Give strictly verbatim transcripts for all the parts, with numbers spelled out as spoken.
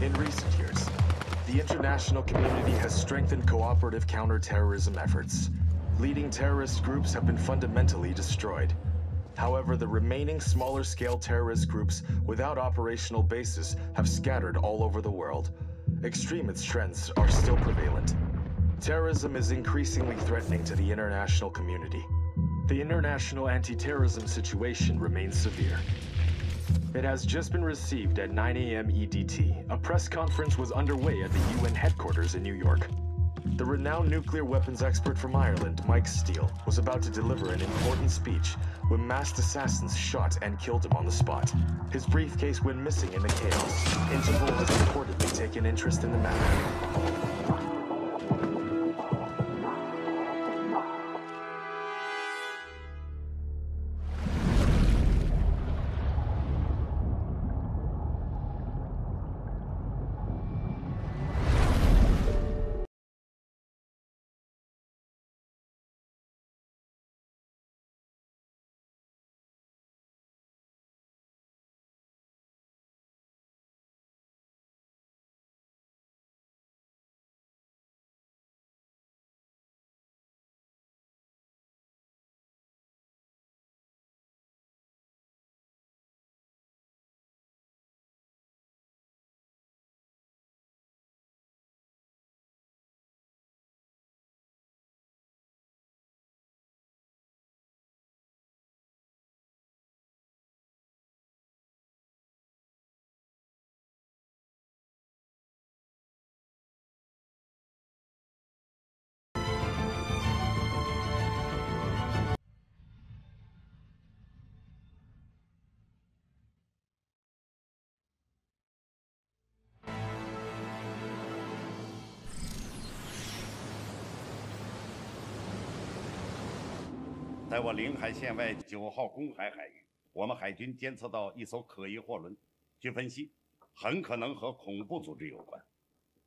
In recent years, the international community has strengthened cooperative counterterrorism efforts. Leading terrorist groups have been fundamentally destroyed. However, the remaining smaller-scale terrorist groups without operational bases have scattered all over the world. Extremist trends are still prevalent. Terrorism is increasingly threatening to the international community. The international anti-terrorism situation remains severe. It has just been received at nine A M E D T. A press conference was underway at the U N headquarters in New York. The renowned nuclear weapons expert from Ireland, Mike Steele, was about to deliver an important speech when masked assassins shot and killed him on the spot. His briefcase went missing in the chaos. Interpol has reportedly taken interest in the matter.在我临海线外九号公海海域，我们海军监测到一艘可疑货轮。据分析，很可能和恐怖组织有关。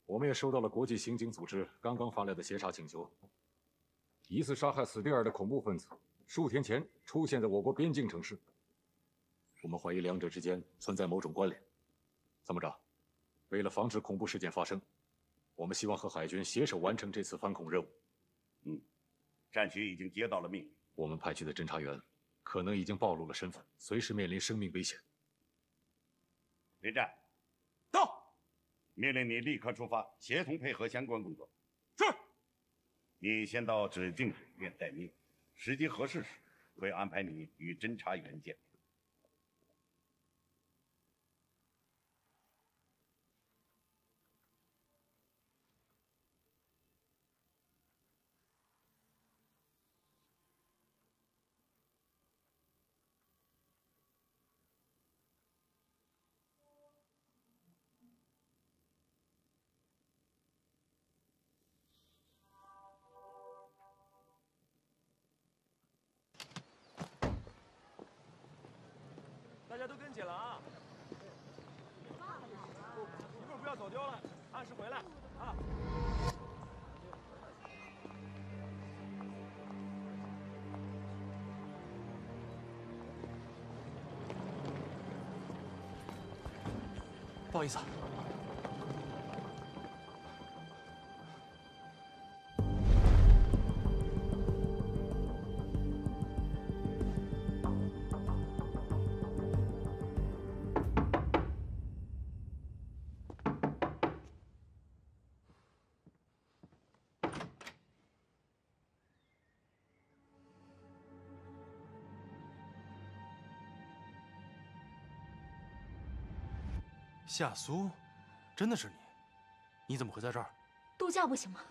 我们也收到了国际刑警组织刚刚发来的协查请求，疑似杀害死蒂尔的恐怖分子，数天前出现在我国边境城市。我们怀疑两者之间存在某种关联。参谋长，为了防止恐怖事件发生，我们希望和海军携手完成这次反恐任务。嗯，战区已经接到了命令。 我们派去的侦查员可能已经暴露了身份，随时面临生命危险。雷战，到！命令你立刻出发，协同配合相关工作。是。你先到指定水面待命，时机合适时会安排你与侦查员见面。 大家都跟紧了啊！一会儿不要走丢了，按时回来啊！不好意思。 夏苏，真的是你？你怎么会在这儿？度假不行吗？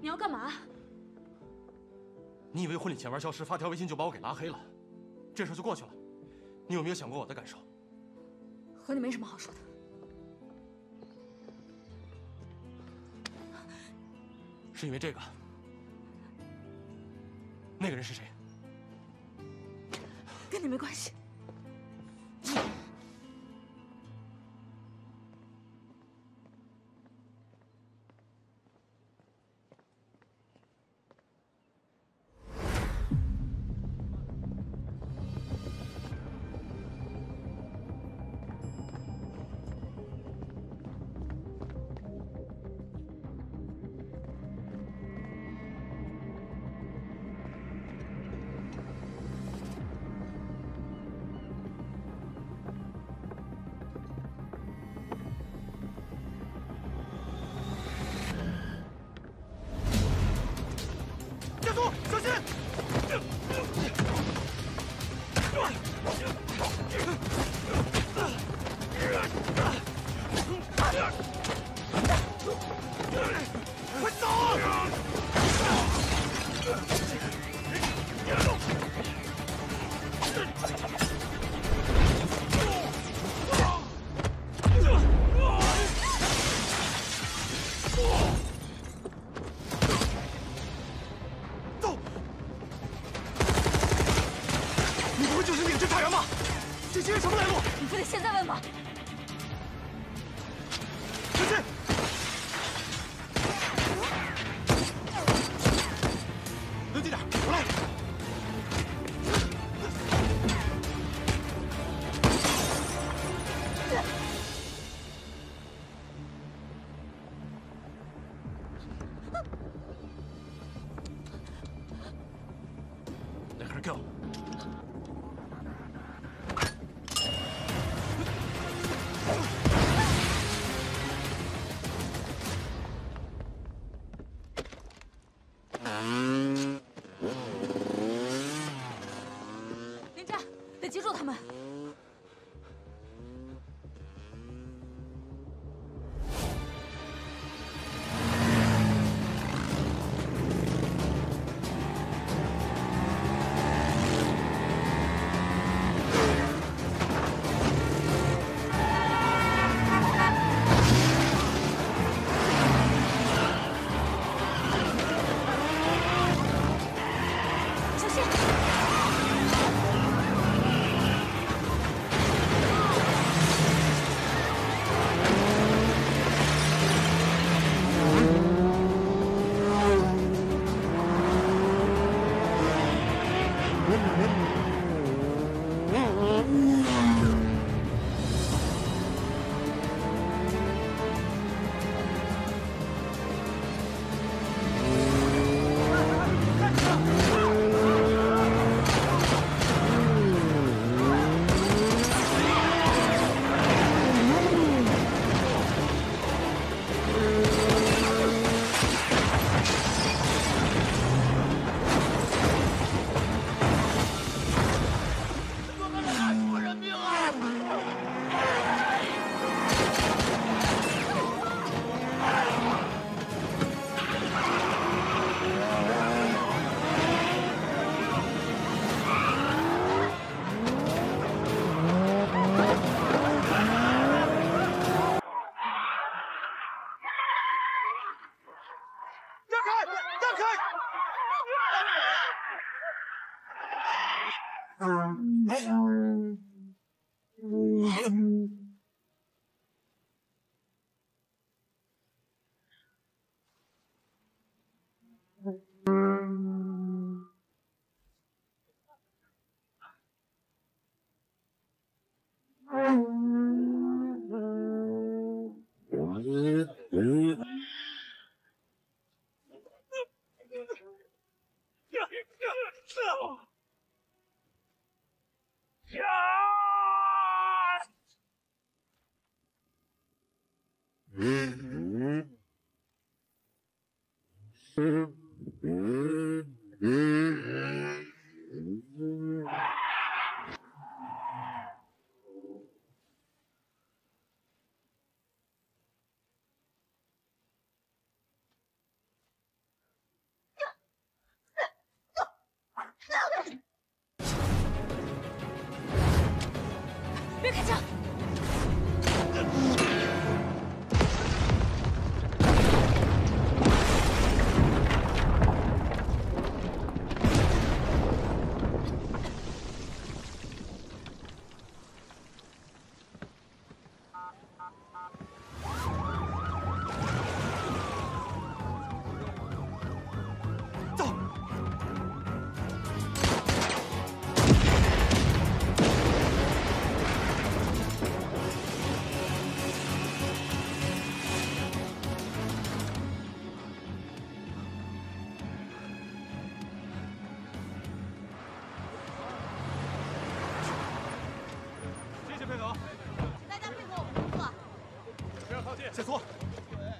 你要干嘛？你以为婚礼前玩消失，发条微信就把我给拉黑了，这事就过去了？你有没有想过我的感受？和你没什么好说的。 是因为这个。 那个人是谁？跟你没关系。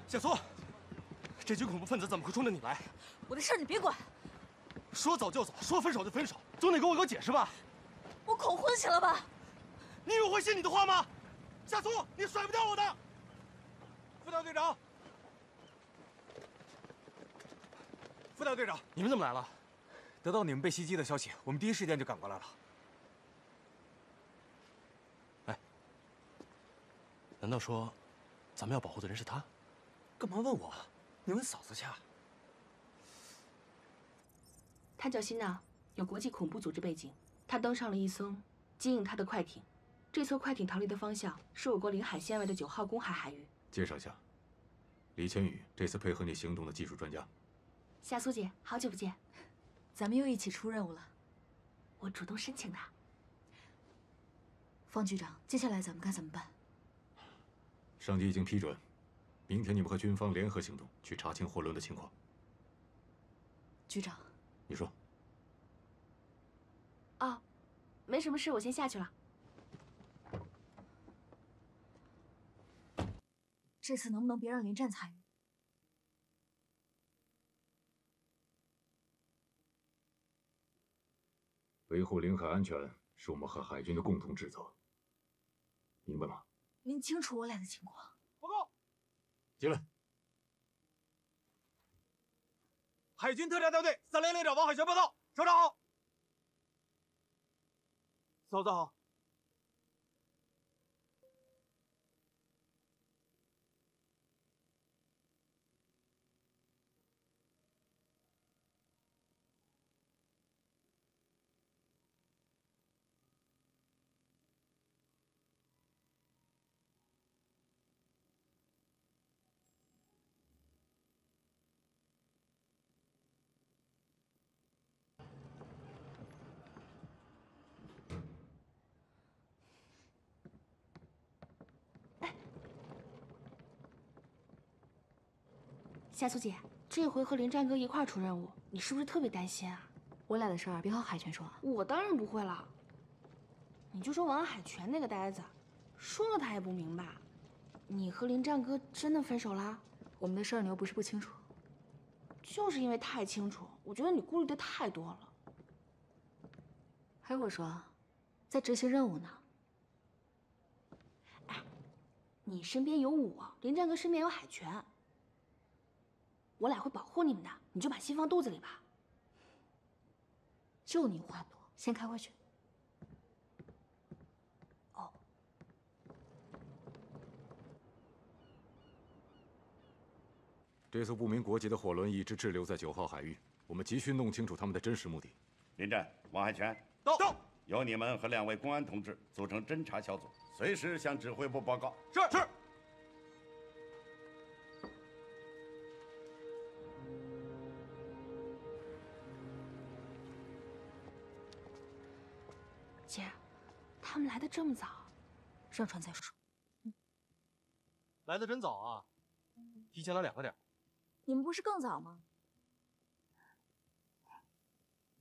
小苏，这群恐怖分子怎么会冲着你来？我的事儿你别管。说走就走，说分手就分手，总得给我个解释吧。我恐婚行了吧？你以为我会信你的话吗？小苏，你甩不掉我的。副大队长，副大队长，你们怎么来了？得到你们被袭击的消息，我们第一时间就赶过来了。哎，难道说咱们要保护的人是他？干嘛问我？你问嫂子去啊。他叫辛娜，有国际恐怖组织背景。他登上了一艘接应他的快艇，这艘快艇逃离的方向是我国领海线外的九号公海海域。介绍一下，李千羽，这次配合你行动的技术专家。 夏苏姐，好久不见，咱们又一起出任务了。我主动申请的。方局长，接下来咱们该怎么办？上级已经批准，明天你们和军方联合行动，去查清货轮的情况。局长，你说。哦，没什么事，我先下去了。这次能不能别让林战参与？ 维护领海安全是我们和海军的共同职责，明白吗？您清楚我俩的情况。报告，进来。海军特战大队三连连长王海泉报道，首长好，嫂子好。夏苏姐，这回和林战哥一块出任务，你是不是特别担心啊？我俩的事儿别和海泉说啊！我当然不会了，你就说王海泉那个呆子，说了他也不明白。你和林战哥真的分手啦？我们的事儿你又不是不清楚，就是因为太清楚，我觉得你顾虑的太多了。还有我说，在执行任务呢。哎，你身边有我，林战哥身边有海泉。 我俩会保护你们的，你就把心放肚子里吧。就你话多，先开会去。哦，这艘不明国籍的火轮一直滞留在九号海域，我们急需弄清楚他们的真实目的。林战、王海泉，到，到，由你们和两位公安同志组成侦查小组，随时向指挥部报告。是是。是 姐，他们来的这么早，上船再说。嗯，来的真早啊，提前了两个点。你们不是更早吗？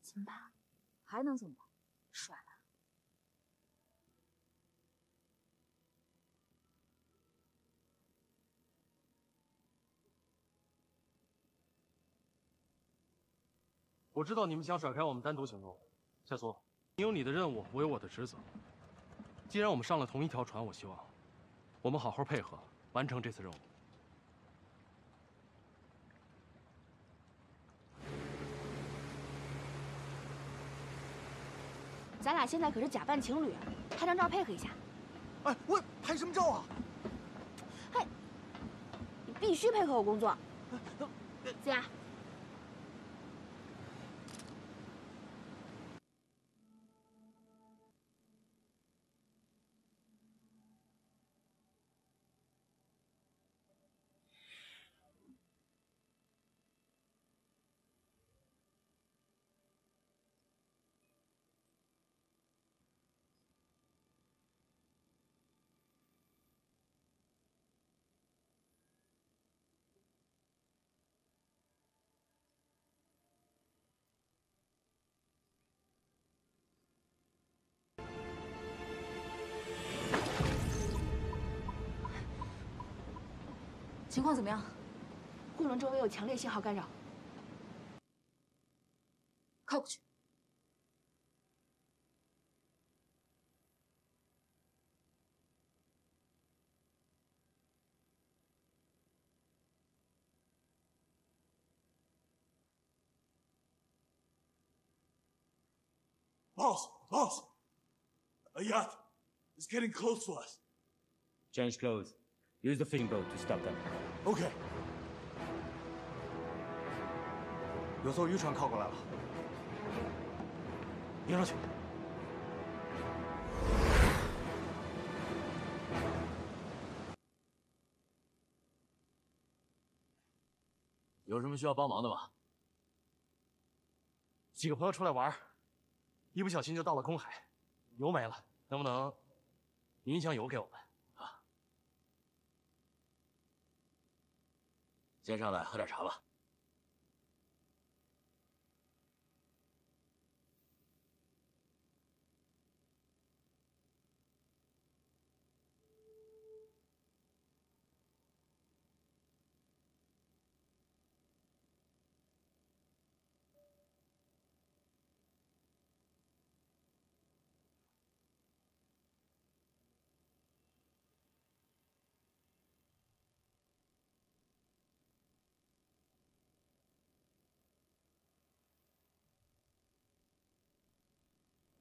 怎么办？还能怎么办？甩了。我知道你们想甩开我们单独行动，夏苏。 你有你的任务，我有我的职责。既然我们上了同一条船，我希望我们好好配合，完成这次任务。咱俩现在可是假扮情侣，拍张照配合一下。哎，我拍什么照啊？嘿，你必须配合我工作。姐。 情况怎么样？货轮周围有强烈信号干扰，靠过去。Pulse! Pulse! A yacht! It's getting close to us. Change clothes. Use the fishing boat to stop them. Okay. 有艘渔船靠过来了，迎上去。 有什么需要帮忙的吗？几个朋友出来玩，一不小心就到了公海，油没了，能不能您一箱油给我们啊？先上来喝点茶吧。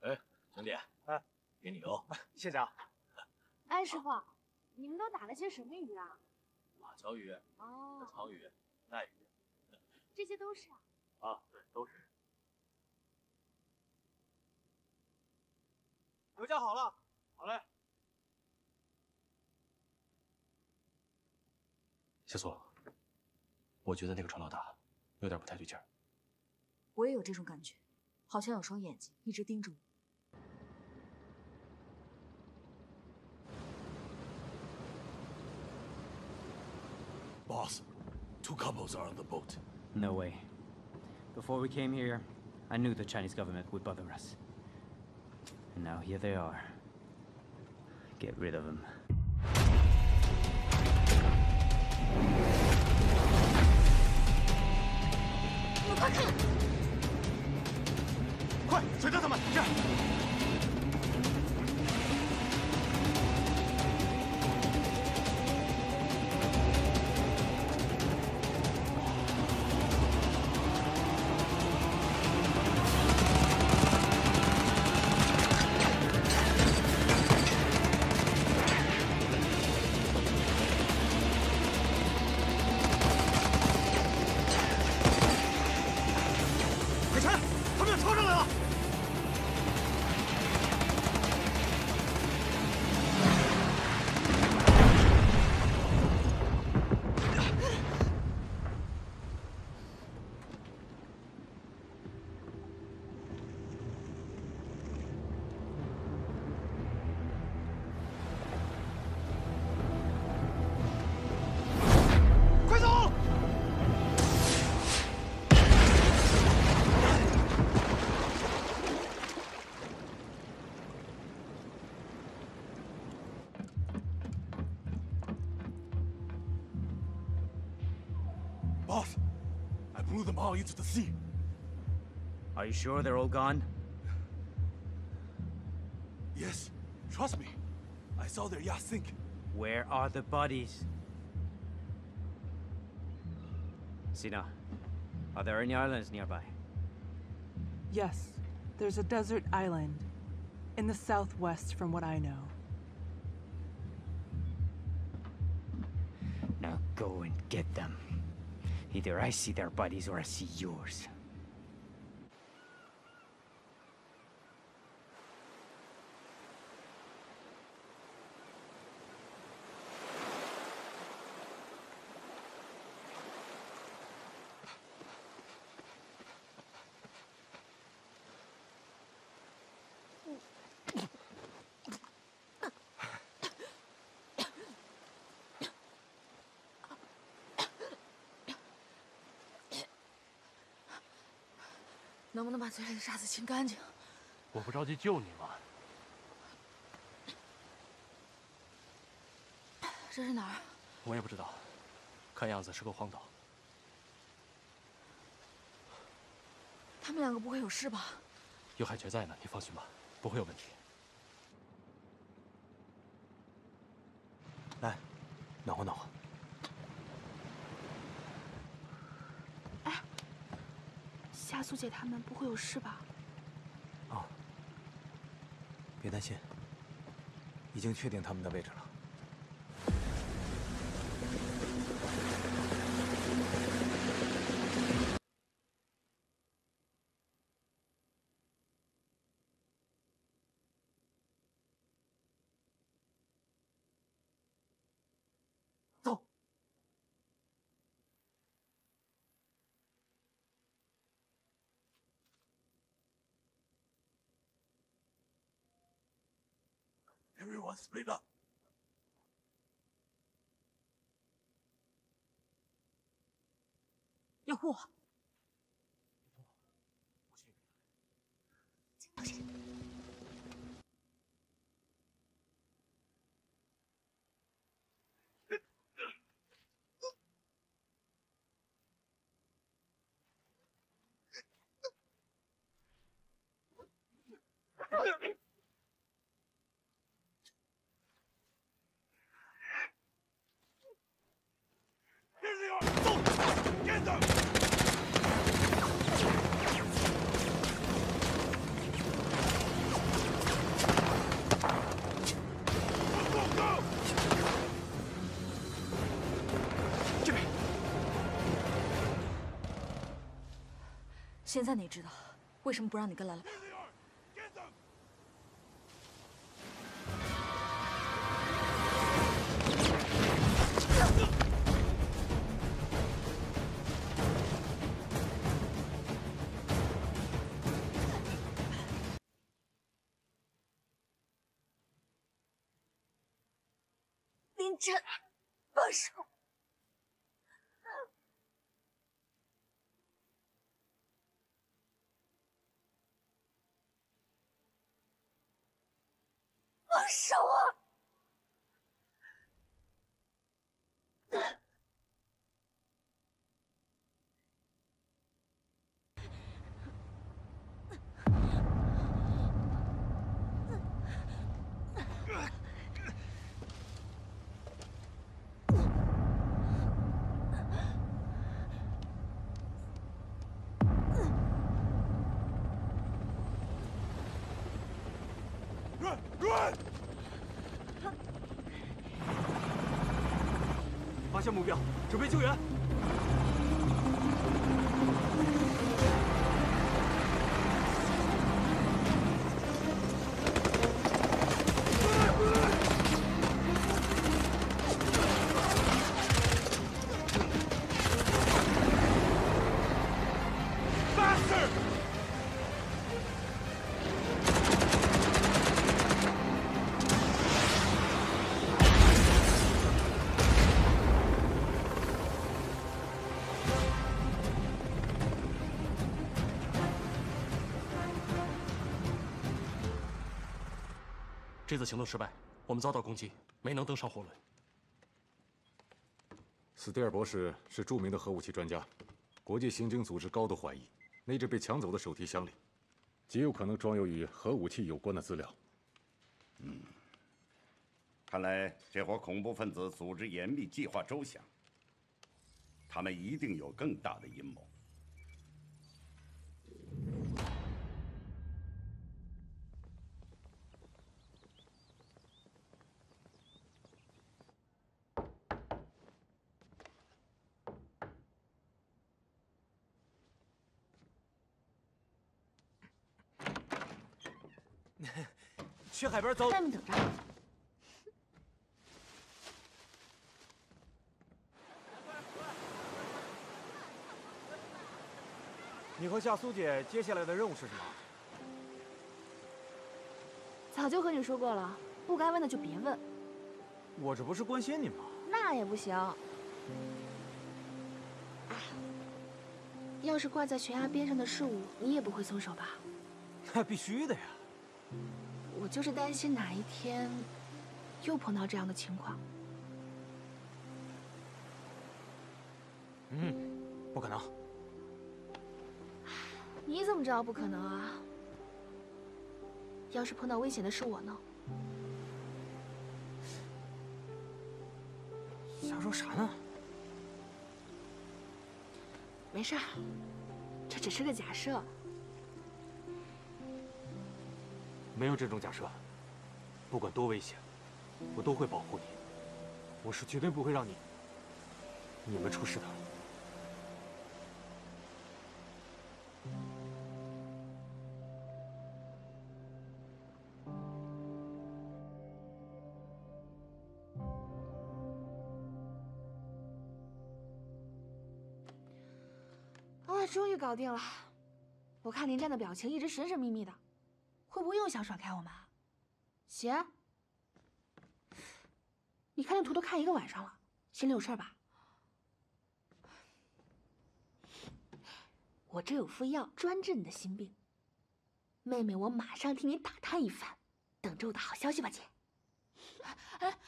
哎，兄弟，哎，给你油，谢谢啊。哎，师傅，你们都打了些什么鱼啊？马鲛鱼、哦，草鱼、带鱼，这些都是啊。啊，对，都是。油加好了，好嘞。小苏，我觉得那个船老大有点不太对劲儿。我也有这种感觉，好像有双眼睛一直盯着我。 Boss, two couples are on the boat. No way. Before we came here, I knew the Chinese government would bother us. And now here they are. Get rid of them. Quick, chase them! Here. All into the sea. Are you sure they're all gone? Yes, trust me. I saw their yacht sink. Where are the bodies? Sina, are there any islands nearby? Yes, there's a desert island in the southwest from what I know. Now go and get them. Either I see their bodies or I see yours.能不能把嘴里的沙子清干净？我不着急救你吗？这是哪儿？我也不知道，看样子是个荒岛。他们两个不会有事吧？有海爵在呢，你放心吧，不会有问题。来，暖和暖和。 苏姐他们不会有事吧？哦，别担心，已经确定他们的位置了。 Everyone split up. Yahoo. 现在你知道为什么不让你跟来了吧？ 林真，放手！ 放手啊！滚滚！ 发现目标，准备救援。Faster！ 这次行动失败，我们遭到攻击，没能登上火轮。斯蒂尔博士是著名的核武器专家，国际刑警组织高度怀疑那只被抢走的手提箱里，极有可能装有与核武器有关的资料。嗯，看来这伙恐怖分子组织严密，计划周详，他们一定有更大的阴谋。 去海边走。外面等着。你和夏苏姐接下来的任务是什么？早就和你说过了，不该问的就别问。我这不是关心你吗？那也不行。哎，要是挂在悬崖边上的事物，你也不会松手吧？那必须的呀。 我就是担心哪一天又碰到这样的情况。嗯，不可能。你怎么知道不可能啊？要是碰到危险的是我呢？瞎说啥呢？没事儿，这只是个假设。 没有这种假设，不管多危险，我都会保护你。我是绝对不会让你、你们出事的。 啊，终于搞定了！我看您站的表情一直神神秘秘的，会不会又想甩开我们啊？姐，你看这图都看一个晚上了，心里有事儿吧？我这有副药，专治你的心病。妹妹，我马上替你打探一番，等着我的好消息吧，姐。哎。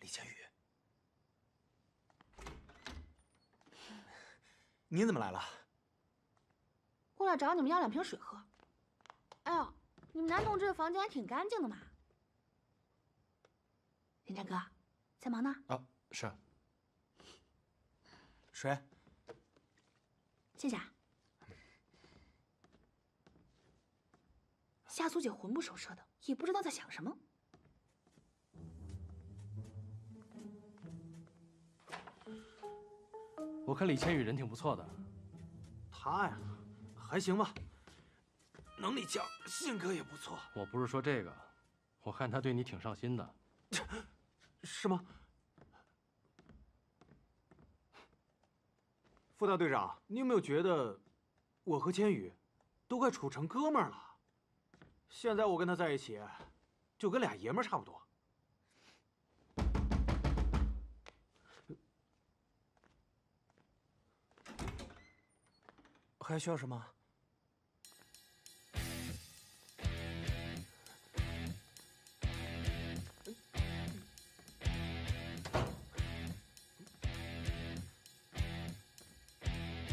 李千羽，你怎么来了？过来找你们要两瓶水喝。哎呦，你们男同志的房间还挺干净的嘛。林展哥，在忙呢。啊，是。水。谢谢啊。夏苏姐魂不守舍的，也不知道在想什么。 我看李千羽人挺不错的，他呀，还行吧，能力强，性格也不错。我不是说这个，我看他对你挺上心的，是吗？副大队长，你有没有觉得，我和千羽，都快处成哥们儿了？现在我跟他在一起，就跟俩爷们儿差不多。 还需要什么？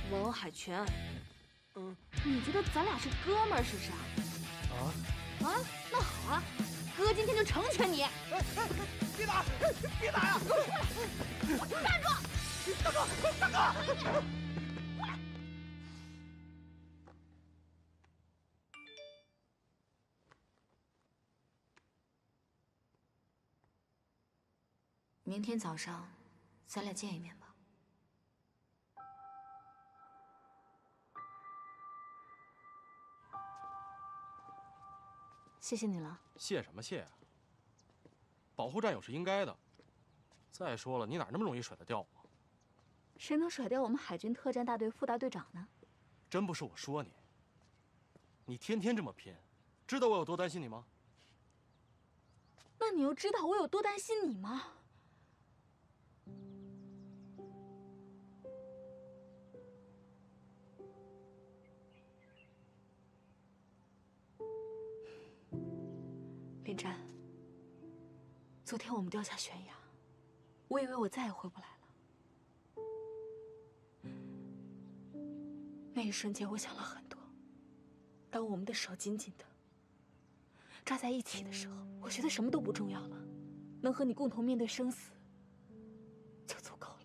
王海泉，嗯，你觉得咱俩是哥们儿是不是啊？啊啊，那好啊，哥今天就成全你！别打，别打呀！站住！大哥，大哥！ 明天早上，咱俩见一面吧。谢谢你了。谢什么谢啊？保护战友是应该的。再说了，你哪那么容易甩得掉我？谁能甩掉我们海军特战大队副大队长呢？真不是我说你，你天天这么拼，知道我有多担心你吗？那你又知道我有多担心你吗？ 林湛，昨天我们掉下悬崖，我以为我再也回不来了。那一瞬间，我想了很多。当我们的手紧紧的抓在一起的时候，我觉得什么都不重要了，能和你共同面对生死。 就足够了。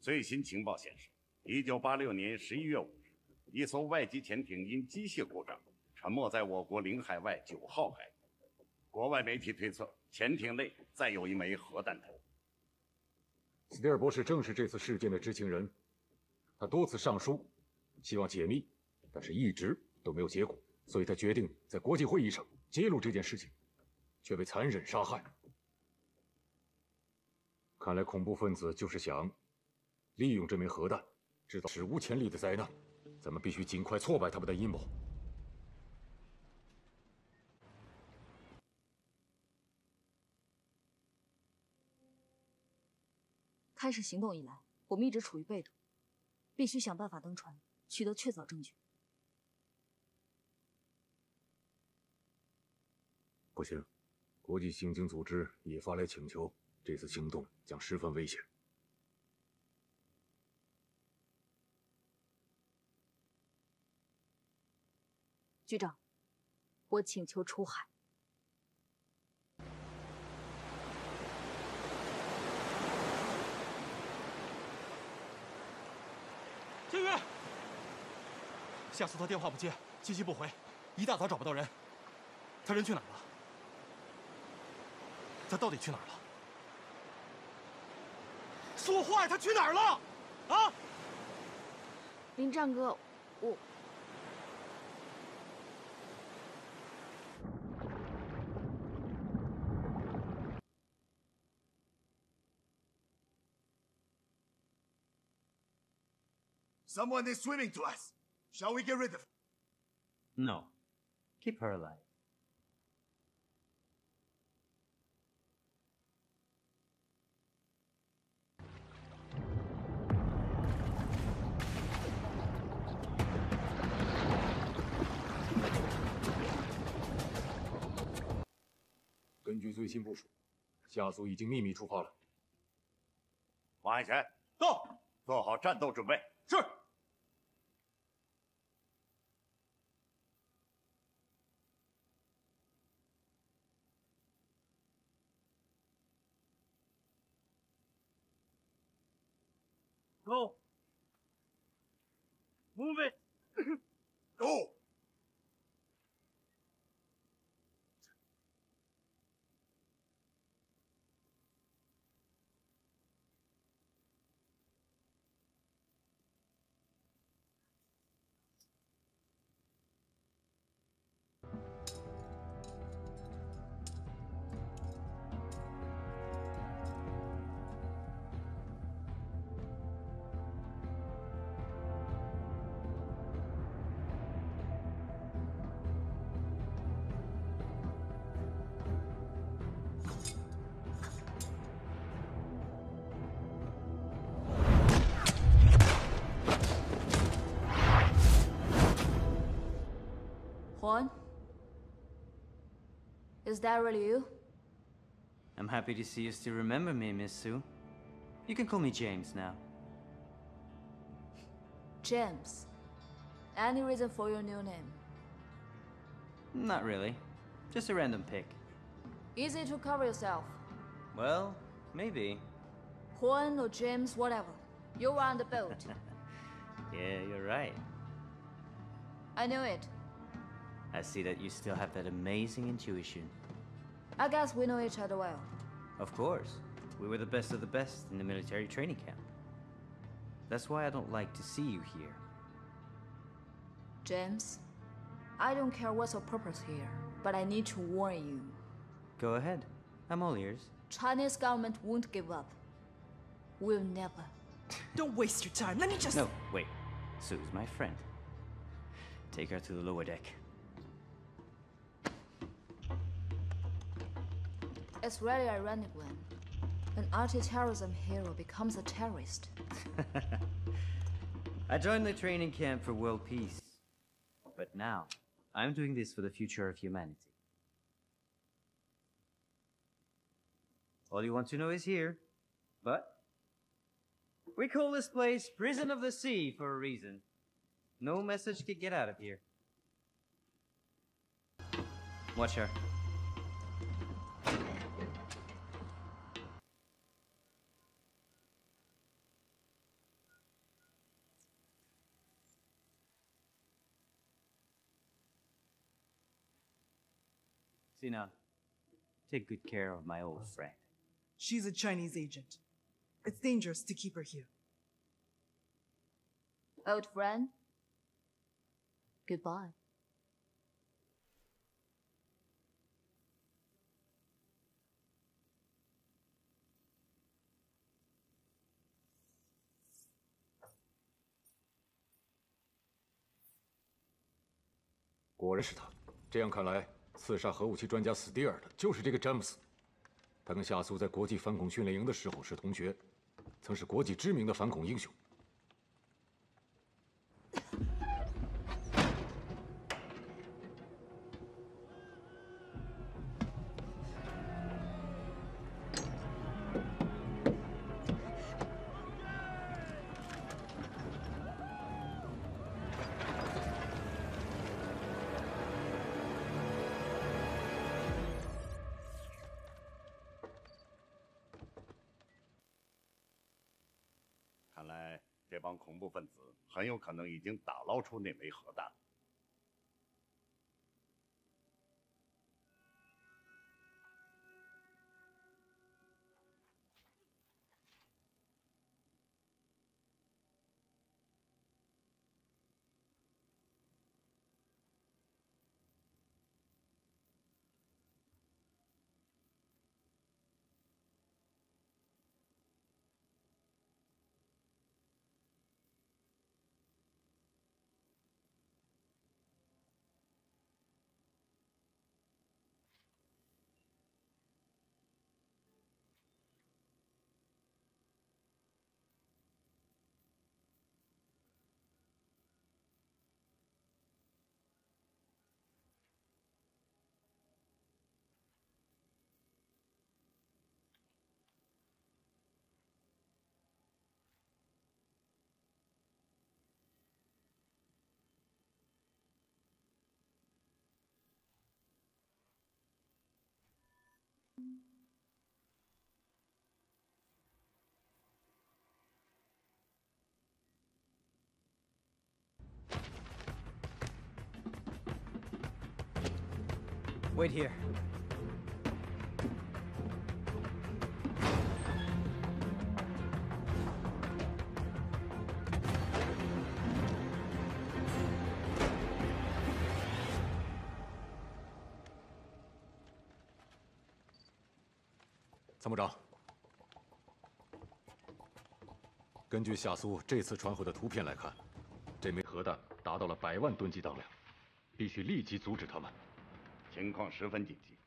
最新情报显示，一九八六年十一月五日，一艘外籍潜艇因机械故障沉没在我国领海外九号海域。国外媒体推测，潜艇内再有一枚核弹头。斯蒂尔博士正是这次事件的知情人，他多次上书，希望解密，但是一直都没有结果，所以他决定在国际会议上揭露这件事情，却被残忍杀害。看来恐怖分子就是想利用这枚核弹，制造史无前例的灾难。咱们必须尽快挫败他们的阴谋。 开始行动以来，我们一直处于被动，必须想办法登船，取得确凿证据。不行，国际刑警组织也发来请求，这次行动将十分危险。局长，我请求出海。 天宇，夏苏他电话不接，信息不回，一大早找不到人，他人去哪儿了？他到底去哪儿了？说话呀，他去哪儿了？啊！林战哥，我……Someone is swimming to us. Shall we get rid of her? No. Keep her alive. According to the latest plan, Xia Su has already departed. Wang Yanchen, go! Prepare for battle. Yes. Go. Move it. Go. Juan? Is that really you? I'm happy to see you still remember me, Miss Sue. You can call me James now. James. Any reason for your new name? Not really. Just a random pick. Easy to cover yourself. Well, maybe. Juan or James, whatever. You were on the boat. Yeah, you're right. I knew it. I see that you still have that amazing intuition. I guess we know each other well. Of course. We were the best of the best in the military training camp. That's why I don't like to see you here. James, I don't care what's your purpose here, but I need to warn you. Go ahead. I'm all ears. Chinese government won't give up. We'll never. Don't waste your time. Let me just... No, wait. Sue's my friend. Take her to the lower deck. It's really ironic when an anti-terrorism hero becomes a terrorist. I joined the training camp for world peace, but now I'm doing this for the future of humanity. All you want to know is here, but we call this place Prison of the Sea for a reason. No message could get out of here. Watch her. Sina, take good care of my old friend. She's a Chinese agent. It's dangerous to keep her here. Old friend? Goodbye. 果然是他。这样看来，刺杀核武器专家斯蒂尔的就是这个詹姆斯。他跟夏苏在国际反恐训练营的时候是同学，曾是国际知名的反恐英雄。 看来这帮恐怖分子很有可能已经打捞出那枚核弹。Wait here.参谋长，根据夏苏这次传回的图片来看，这枚核弹达到了百万吨级当量，必须立即阻止他们。情况十分紧急，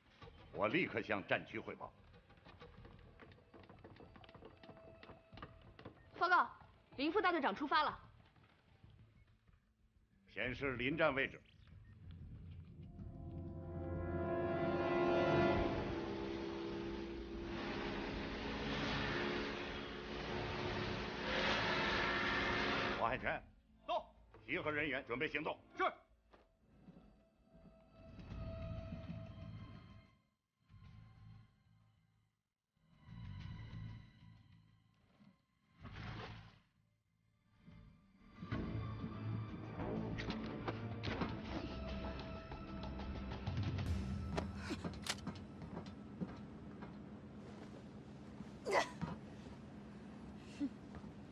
我立刻向战区汇报。报告，林副大队长出发了。显示临战位置。 海泉，走！集合人员，准备行动。是。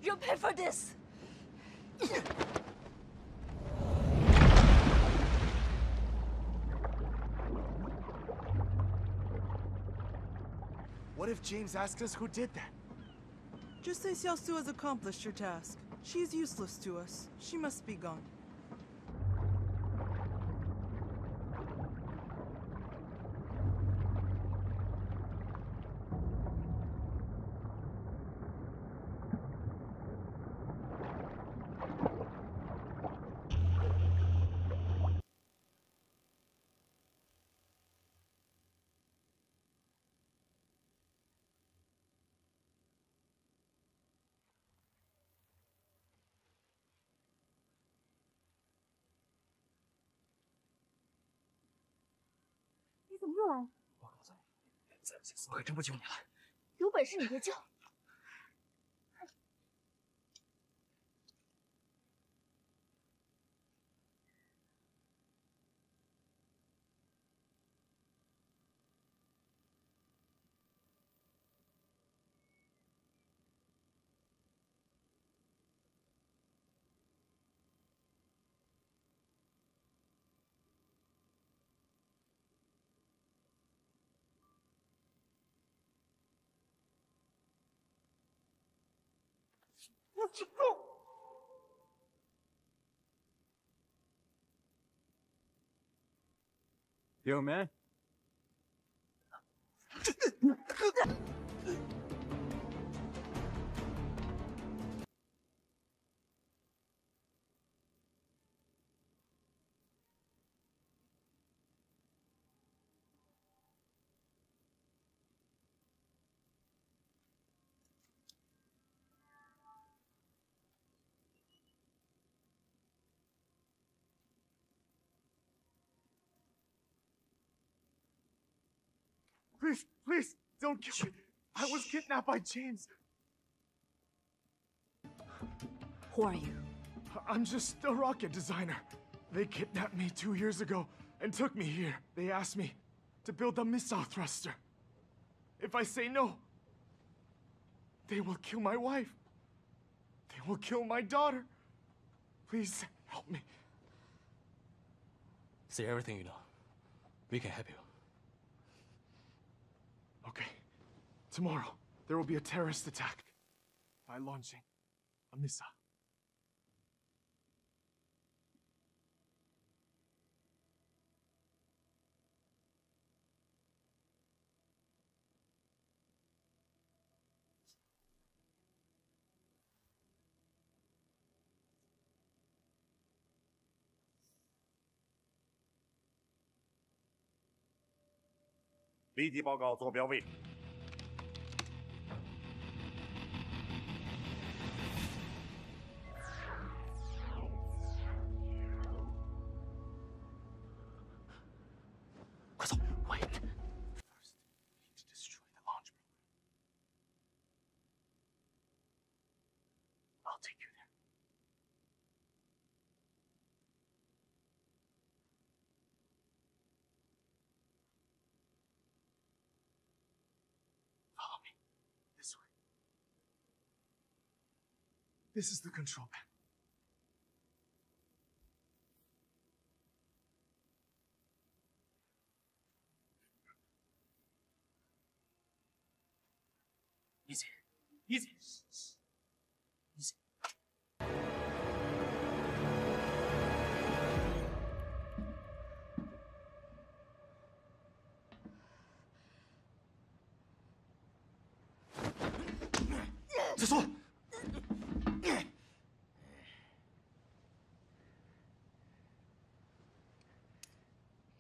You'll pay for this. What if James asks us who did that? Just say Xiaosu has accomplished her task. She is useless to us. She must be gone.我告诉你，我可真不救你了。有本事你别救！Let's go! 。Yo, man. Please, please, don't kill me. I was kidnapped by James. Who are you? I'm just a rocket designer. They kidnapped me two years ago and took me here. They asked me to build a missile thruster. If I say no, they will kill my wife. They will kill my daughter. Please help me. Say everything you know. We can help you. Okay. Tomorrow, there will be a terrorist attack by launching a missile.立即报告坐标位。快走 ！Wait. First, we need to destroy the launch program. I'll take you there. This is the control panel. Easy. Easy. Easy. That's all.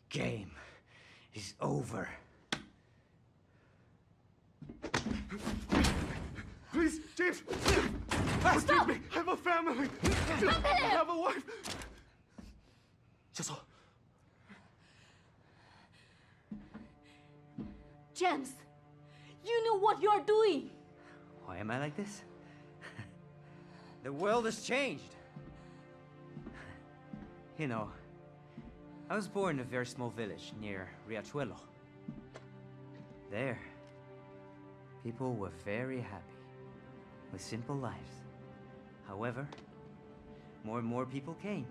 Game is over. Please, James! Stop me! I have a family! Stop it! I have a wife! Just James, you know what you're doing! Why am I like this? The world has changed. You know, I was born in a very small village near Riachuelo. There, people were very happy with simple lives. However, more and more people came.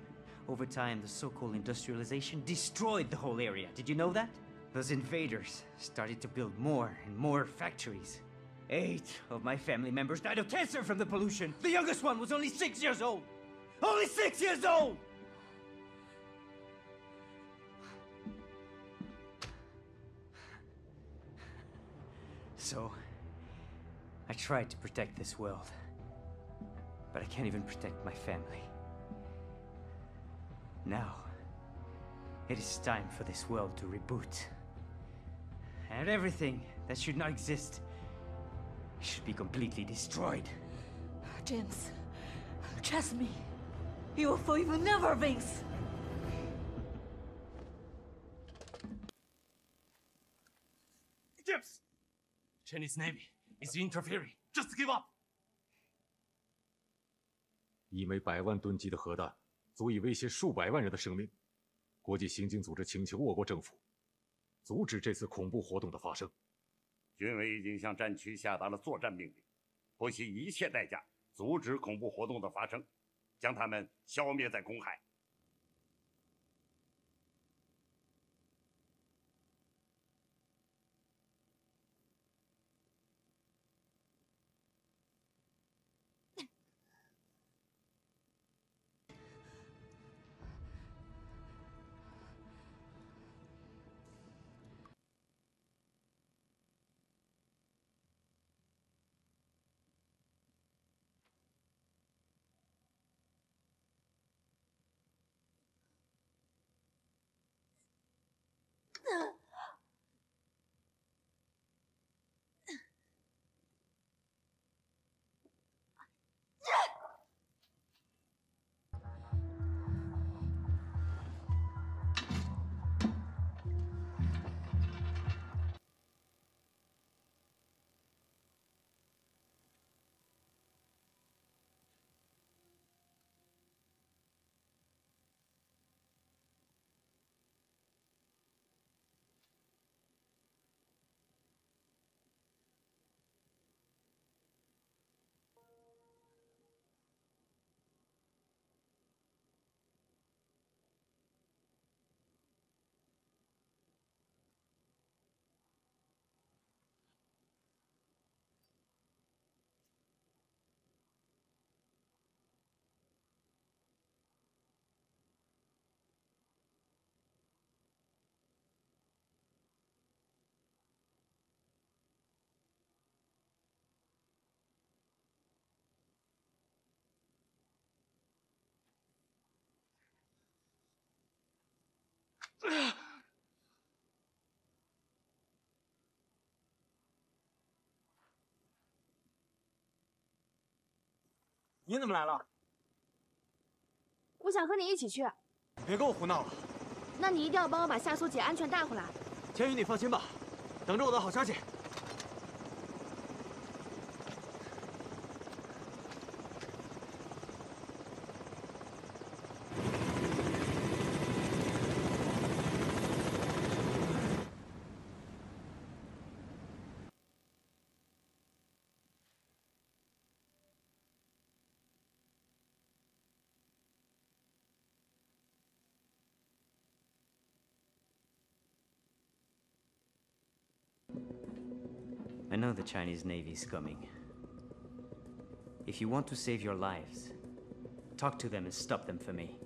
Over time, the so-called industrialization destroyed the whole area. Did you know that? Those invaders started to build more and more factories. Eight of my family members died of cancer from the pollution. The youngest one was only six years old. Only six years old! So, I tried to protect this world, but I can't even protect my family. Now, it is time for this world to reboot. And everything that should not exist should be completely destroyed. James, trust me. You will forgive never wings. James! Chinese Navy is interfering. Just give up. 一枚百万吨级的核弹，足以威胁数百万人的生命。国际刑警组织请求我国政府阻止这次恐怖活动的发生。军委已经向战区下达了作战命令，不惜一切代价阻止恐怖活动的发生，将他们消灭在公海。你怎么来了？我想和你一起去。别跟我胡闹了。那你一定要帮我把夏苏姐安全带回来。千羽，你放心吧，等着我的好消息。 I know the Chinese Navy is coming. If you want to save your lives, talk to them and stop them for me.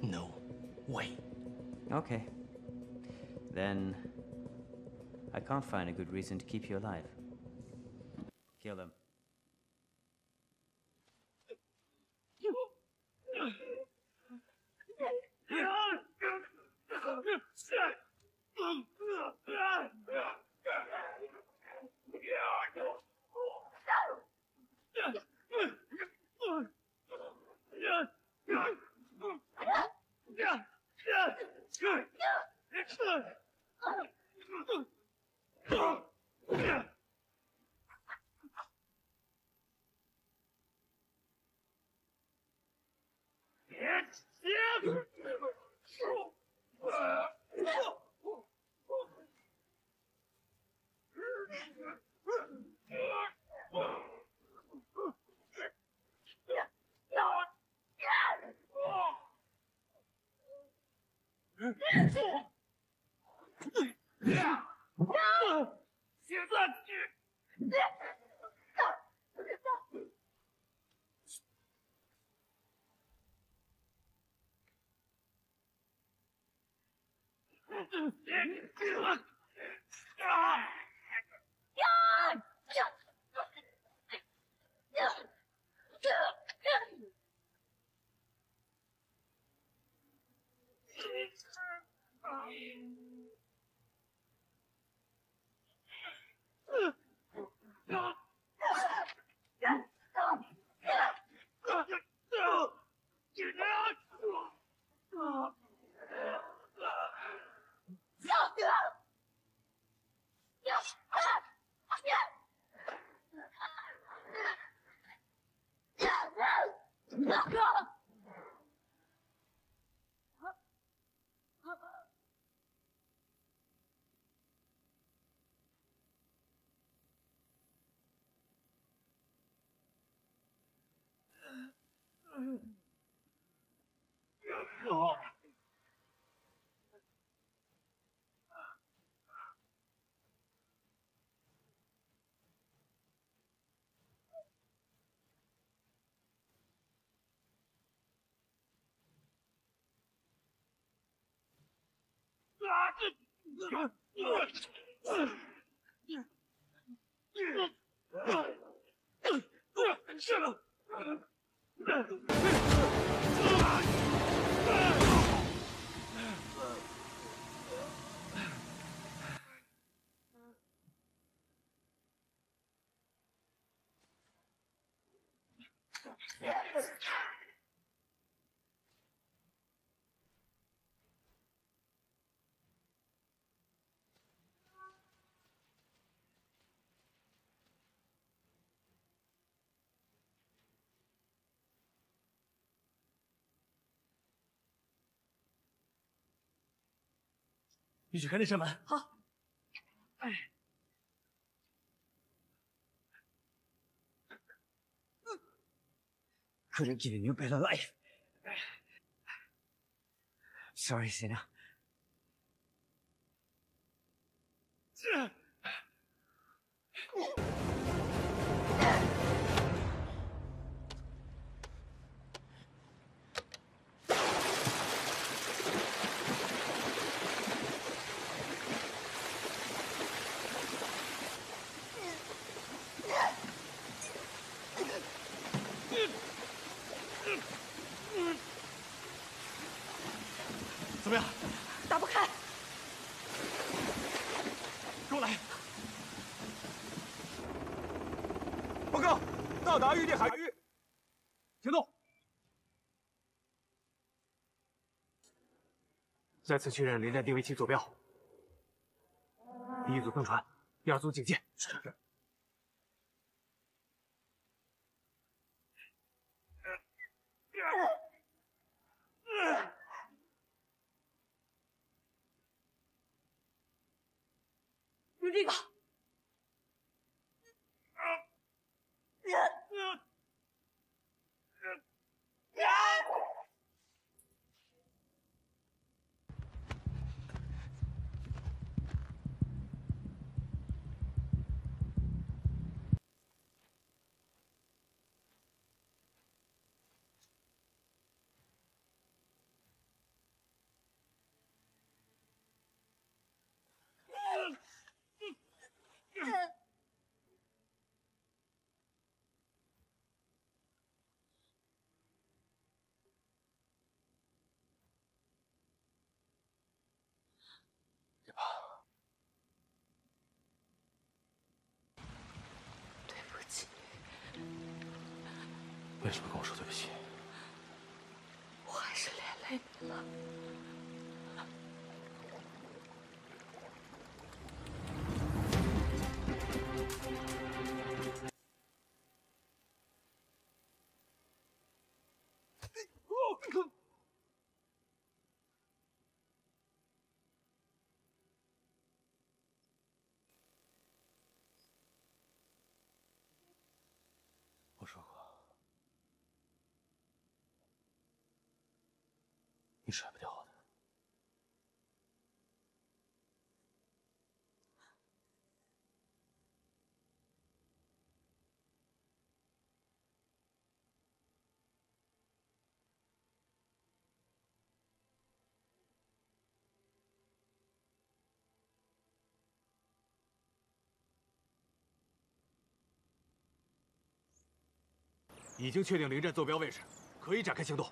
No way. Okay. Then I can't find a good reason to keep you alive. Kill them.你去开那扇门。好。哎。 Couldn't give you a better life. Sorry, Sina. 到达预定海域，停动。再次确认雷战定位器坐标。第一组登船，第二组警戒。是是是。 就这个，别怕，对不起。为什么跟我说对不起？我还是连累你了。哦 我说过，你甩不掉我的。已经确定零站坐标位置，可以展开行动。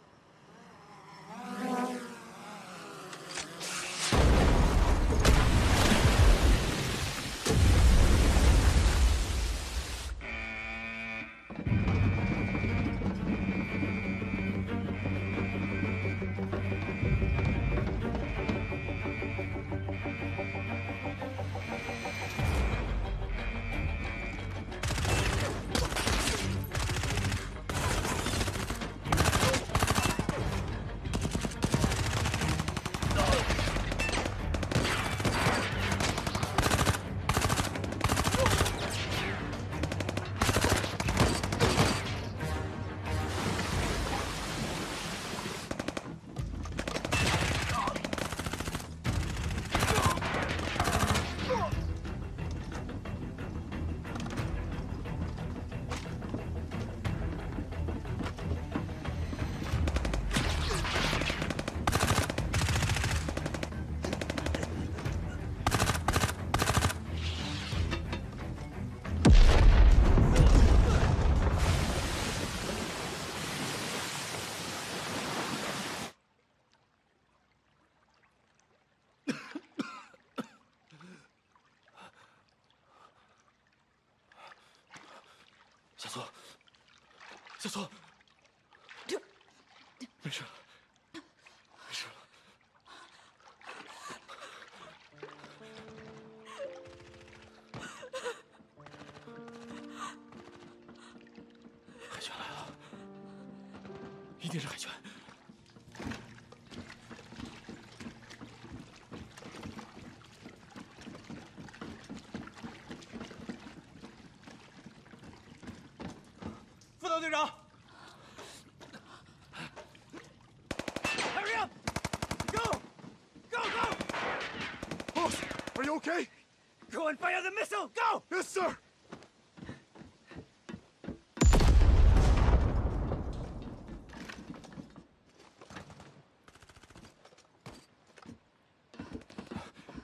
一定是海泉。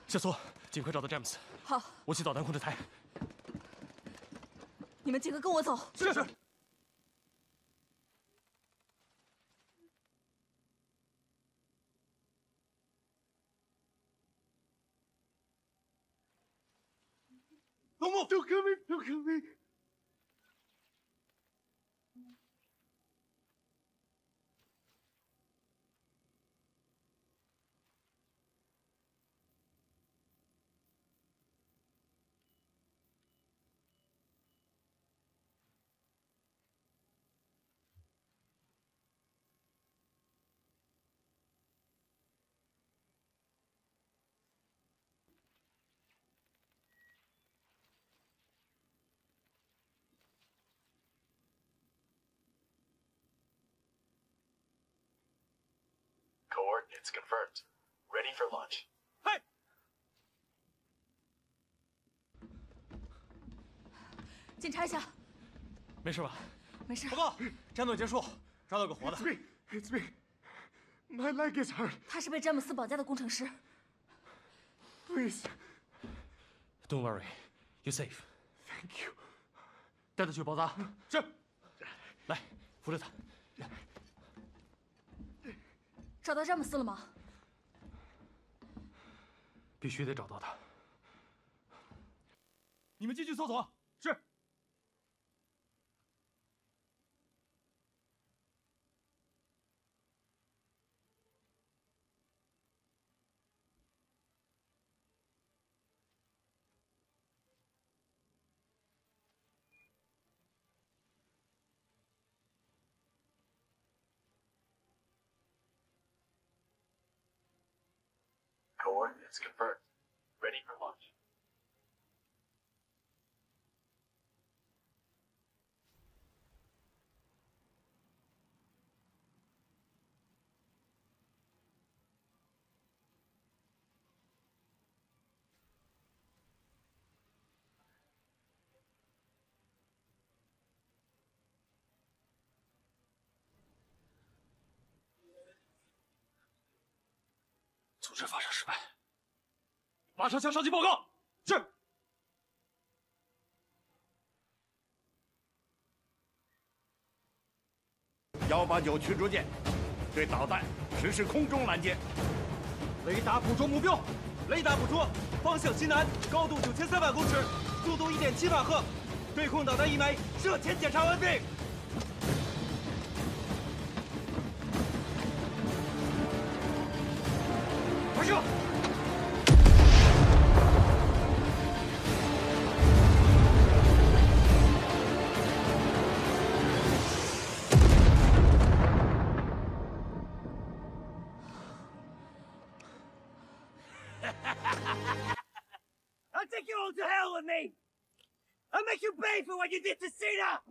夏索，尽快找到詹姆斯。好，我去导弹控制台。你们几个跟我走。是是。龙木，救命！救命！ Coordinates confirmed. Ready for launch. Hey!检查一下，没事吧？没事。报告，战斗结束，抓到个活的。It's me, it's me. My leg is hurt. 他是被詹姆斯绑架的工程师。Please. Don't worry, you're safe. Thank you. 带他去包扎。是。来，扶着他。找到詹姆斯了吗？必须得找到他。你们继续搜索。是。 Coordinates confirmed. Ready for launch. Unit发射失败，马上向上级报告。是。幺八九驱逐舰对导弹实施空中拦截，雷达捕捉目标，雷达捕捉方向西南，高度九千三百公尺，速度一点七马赫，对空导弹一枚，射前检查完毕。 I'll take you all to hell with me! I'll make you pay for what you did to Sina!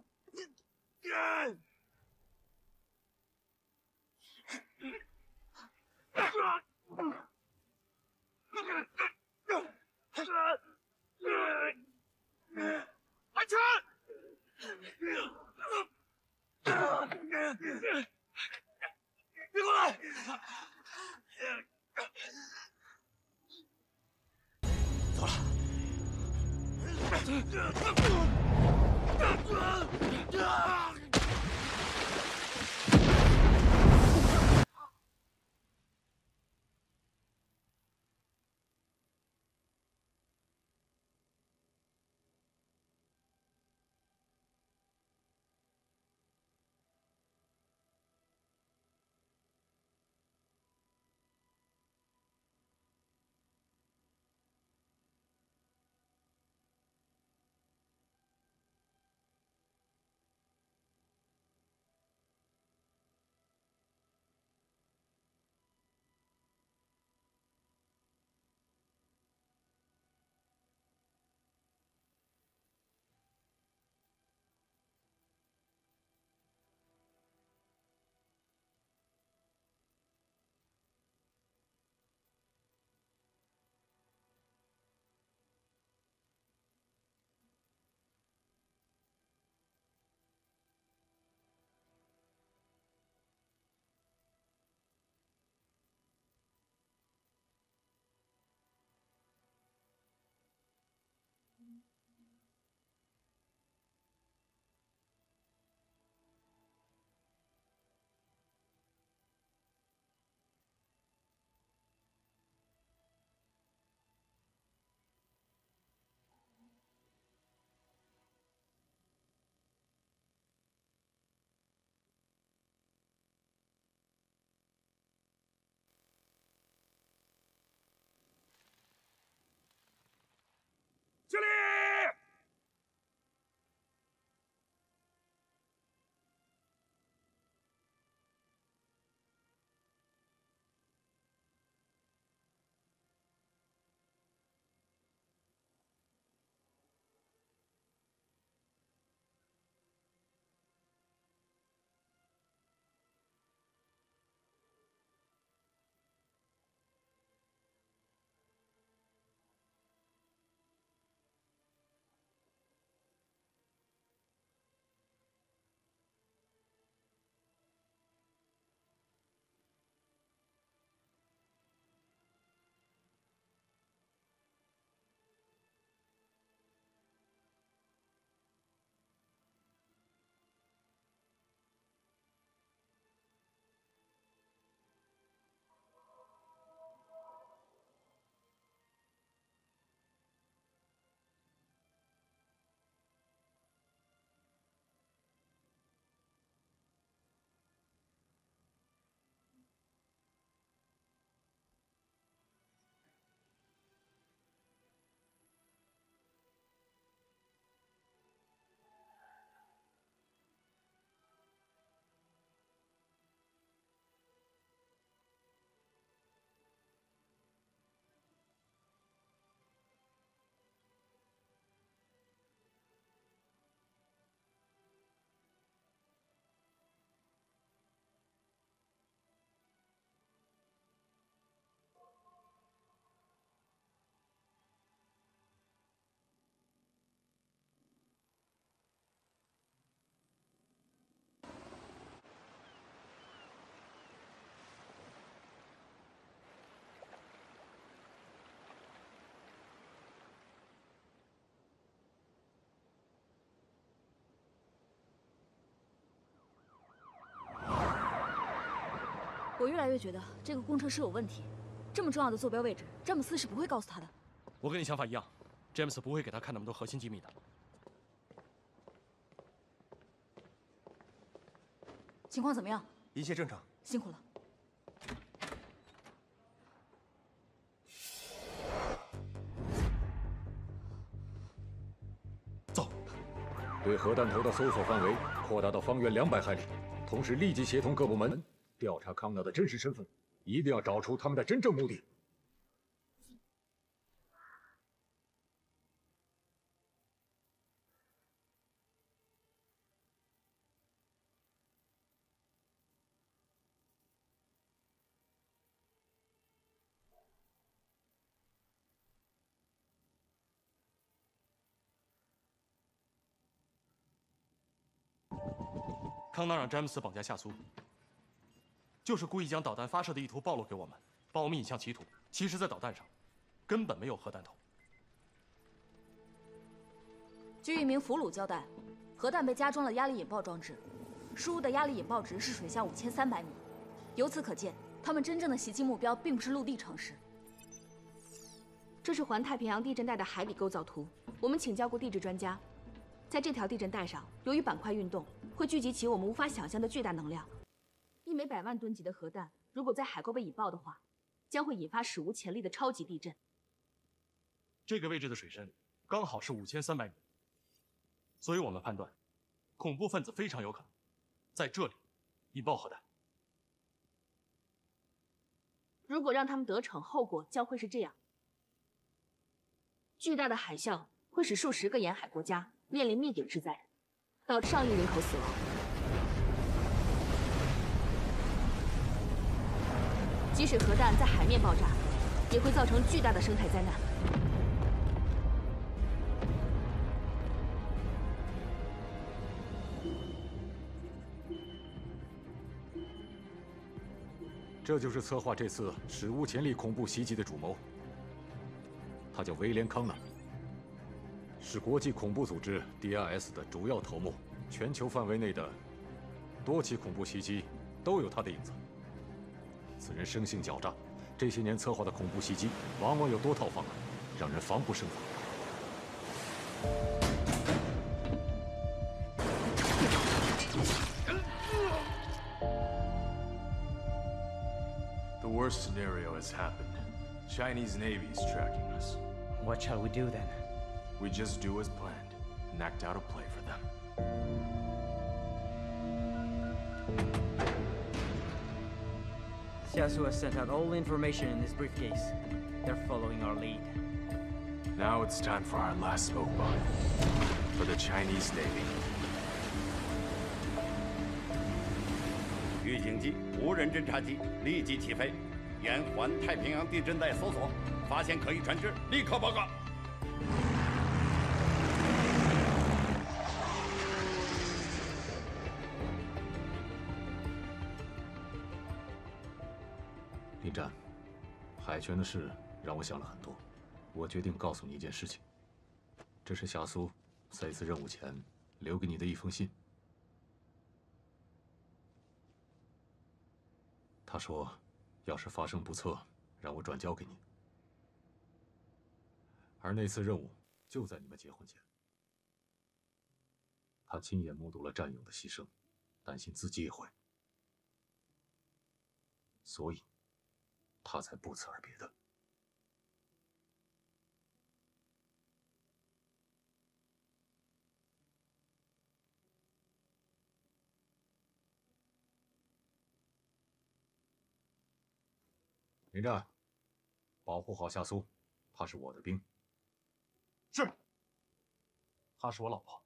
我越来越觉得这个工程师有问题，这么重要的坐标位置，詹姆斯是不会告诉他的。我跟你想法一样，詹姆斯不会给他看那么多核心机密的。情况怎么样？一切正常。辛苦了。 对核弹头的搜索范围扩大到方圆两百海里，同时立即协同各部门调查康纳的真实身份，一定要找出他们的真正目的。康纳让詹姆斯绑架夏苏，就是故意将导弹发射的意图暴露给我们，帮我们引向歧途。其实，在导弹上根本没有核弹头。据一名俘虏交代，核弹被加装了压力引爆装置，输入的压力引爆值是水下五千三百米。由此可见，他们真正的袭击目标并不是陆地城市。这是环太平洋地震带的海底构造图，我们请教过地质专家。 在这条地震带上，由于板块运动，会聚集起我们无法想象的巨大能量。一枚百万吨级的核弹，如果在海沟被引爆的话，将会引发史无前例的超级地震。这个位置的水深刚好是五千三百米，所以我们判断，恐怖分子非常有可能在这里引爆核弹。如果让他们得逞，后果将会是这样：巨大的海啸会使数十个沿海国家 面临灭顶之灾，导致上亿人口死亡。即使核弹在海面爆炸，也会造成巨大的生态灾难。这就是策划这次史无前例恐怖袭击的主谋，他叫威廉·康纳。 是国际恐怖组织 D I S 的主要头目，全球范围内的多起恐怖袭击都有他的影子。此人生性狡诈，这些年策划的恐怖袭击往往有多套方案，让人防不胜防。The worst scenario has happened. Chinese Navy is tracking us. What shall we do then? We just do as planned, and act out a play for them. Siasu has sent out all the information in this briefcase. They're following our lead. Now it's time for our last smoke bomb. For the Chinese Navy. 预警机、无人侦察机立即起飞，沿环太平洋地震带搜索，发现可疑船只，立刻报告。 林战，海权的事让我想了很多，我决定告诉你一件事情，这是夏苏在一次任务前留给你的一封信。他说，要是发生不测，让我转交给你。而那次任务就在你们结婚前，他亲眼目睹了战友的牺牲，担心自己也会，所以 他才不辞而别的。林战，保护好夏苏，她是我的兵。是，她是我老婆。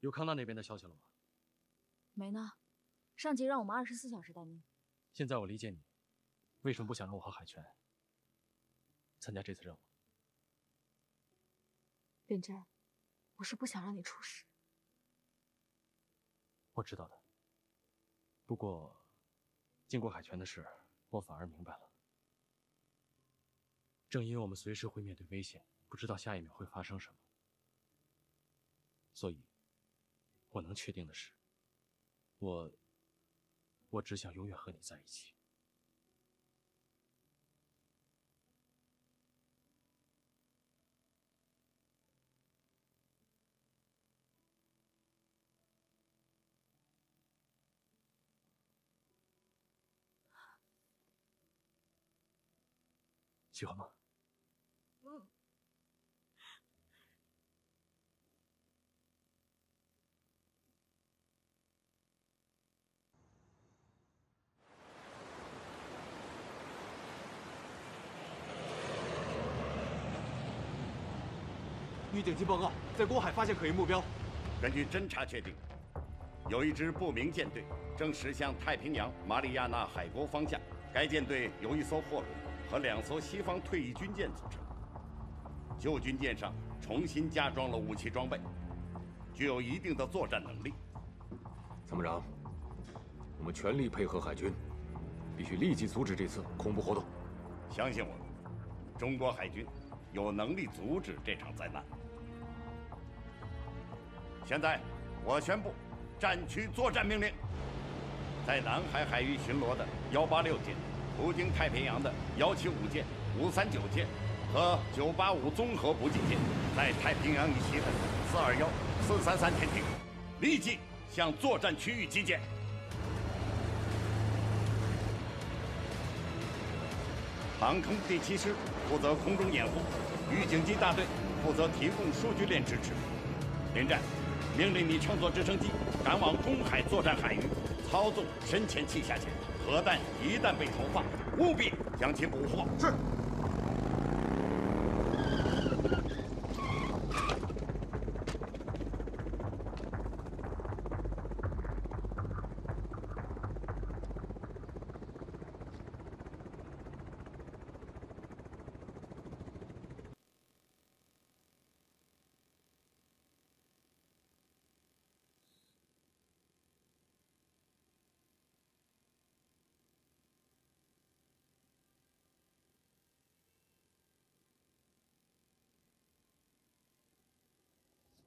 有康纳那边的消息了吗？没呢，上级让我们二十四小时待命。现在我理解你，为什么不想让我和海泉参加这次任务？秉真，我是不想让你出事。我知道的。不过，经过海泉的事，我反而明白了。正因为我们随时会面对危险，不知道下一秒会发生什么，所以，我能确定的是，我，我只想永远和你在一起。 喜欢吗？嗯。与警情报告，在公海发现可疑目标。根据侦查确定，有一支不明舰队正驶向太平洋马里亚纳海沟方向。该舰队由一艘货轮 和两艘西方退役军舰组成。旧军舰上重新加装了武器装备，具有一定的作战能力。参谋长，我们全力配合海军，必须立即阻止这次恐怖活动。相信我，中国海军有能力阻止这场灾难。现在，我宣布战区作战命令：在南海海域巡逻的一八六舰、 途经太平洋的一七五舰、五三九舰和九八五综合补给舰，在太平洋以西的四二一、四三三天庭，立即向作战区域集结。航空第七师负责空中掩护，预警机大队负责提供数据链支持。林战，命令你乘坐直升机赶往公海作战海域，操纵深潜器下潜。 核弹一旦被投放，务必将其捕获。是。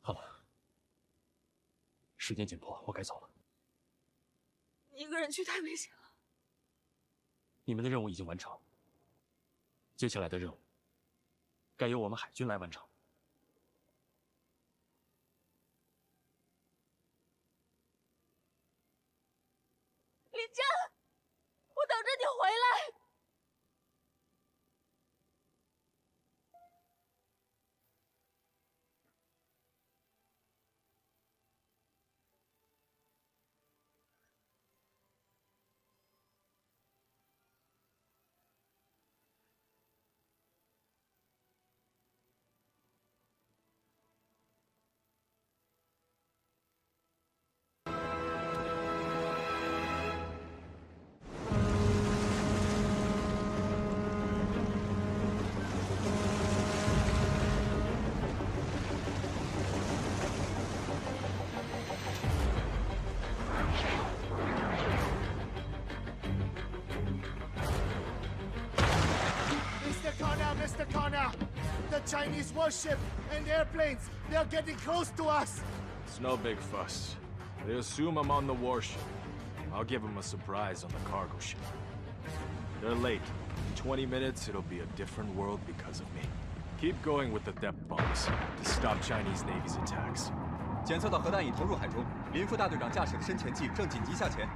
好了，时间紧迫，我该走了。你一个人去太危险了。你们的任务已经完成，接下来的任务该由我们海军来完成。林真，我等着你回来。 Chinese warship and airplanes, they are getting close to us. It's no big fuss. They assume I'm on the warship. I'll give them a surprise on the cargo ship. They're late. In twenty minutes, it'll be a different world because of me. Keep going with the depth bombs to stop Chinese Navy's attacks. 检测到核弹已投入海中，林副大队长驾驶的深潜器正紧急下潜。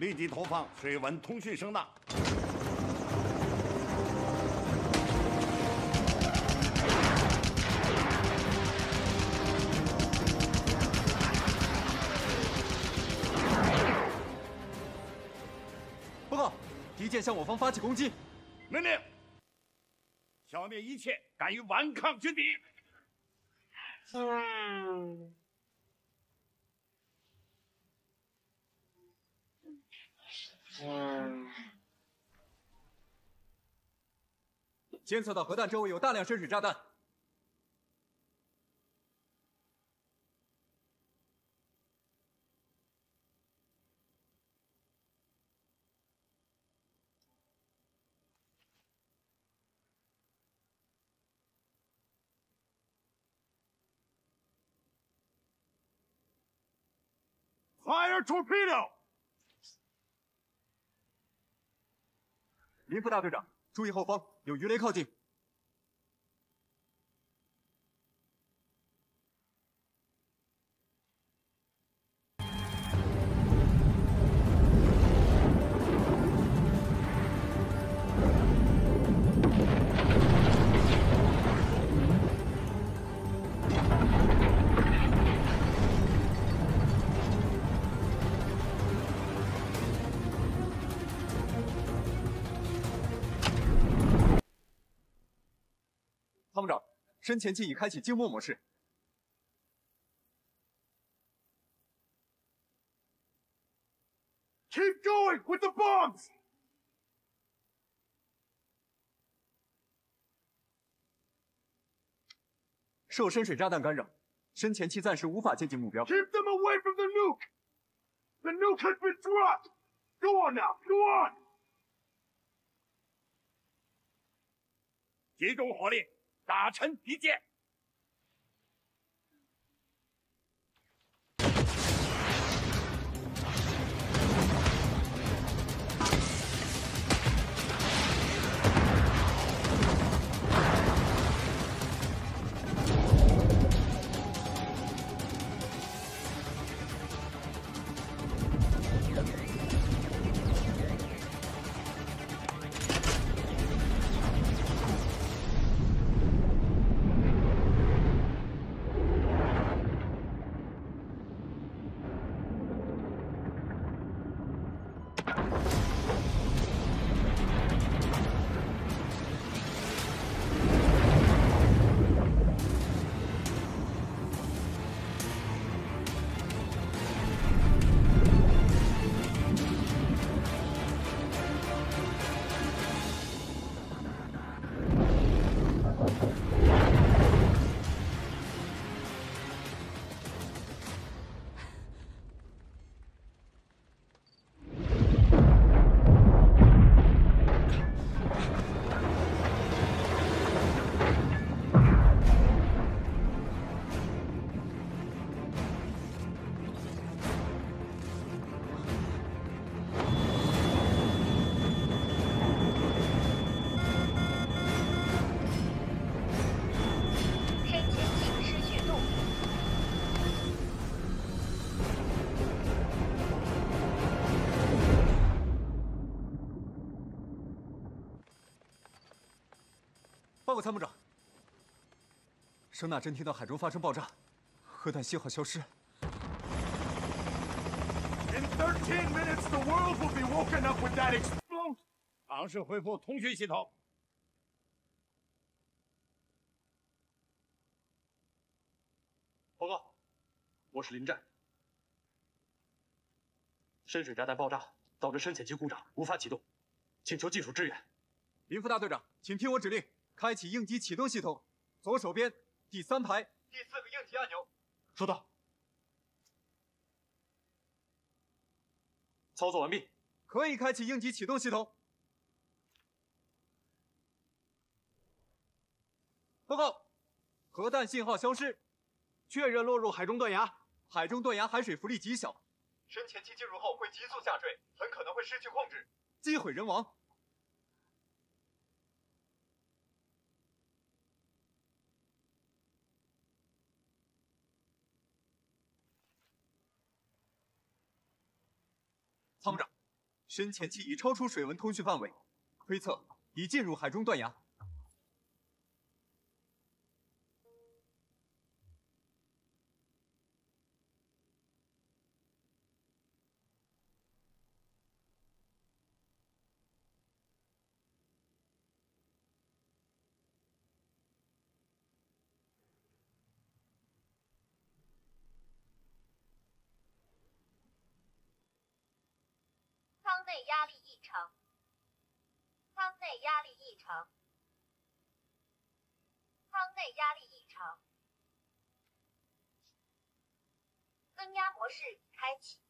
立即投放水文通讯声呐！ 报告，敌舰向我方发起攻击！命令，消灭一切敢于顽抗军敌！嗯监测到核弹周围有大量深水炸弹。Fire torpedo！ 林副大队长，注意后方有鱼雷靠近。舱长，深潜器已开启静默模式。Keep going with the bombs. 受深水炸弹干扰，深潜器暂时无法接近目标。Keep them away from the nuke. The nuke has been dropped. Go on now. Go on. 集中火力。 打沉敌舰！报告参谋长，声纳侦听到海中发生爆炸，核弹信号消失。In thirteen minutes, the world will be woken up with that explosion. 尝试恢复通讯系统。报告，我是林战。深水炸弹爆炸导致深潜机故障，无法启动，请求技术支援。林副大队长，请听我指令。 开启应急启动系统，左手边第三排第四个应急按钮。收到。操作完毕，可以开启应急启动系统。报告，核弹信号消失，确认落入海中断崖。海中断崖海水浮力极小，深潜器进入后会急速下坠，很可能会失去控制，机毁人亡。 参谋长，深潜器已超出水文通讯范围，推测已进入海中断崖。舱内压力异常。舱内压力异常。舱内压力异常。增压模式已开启。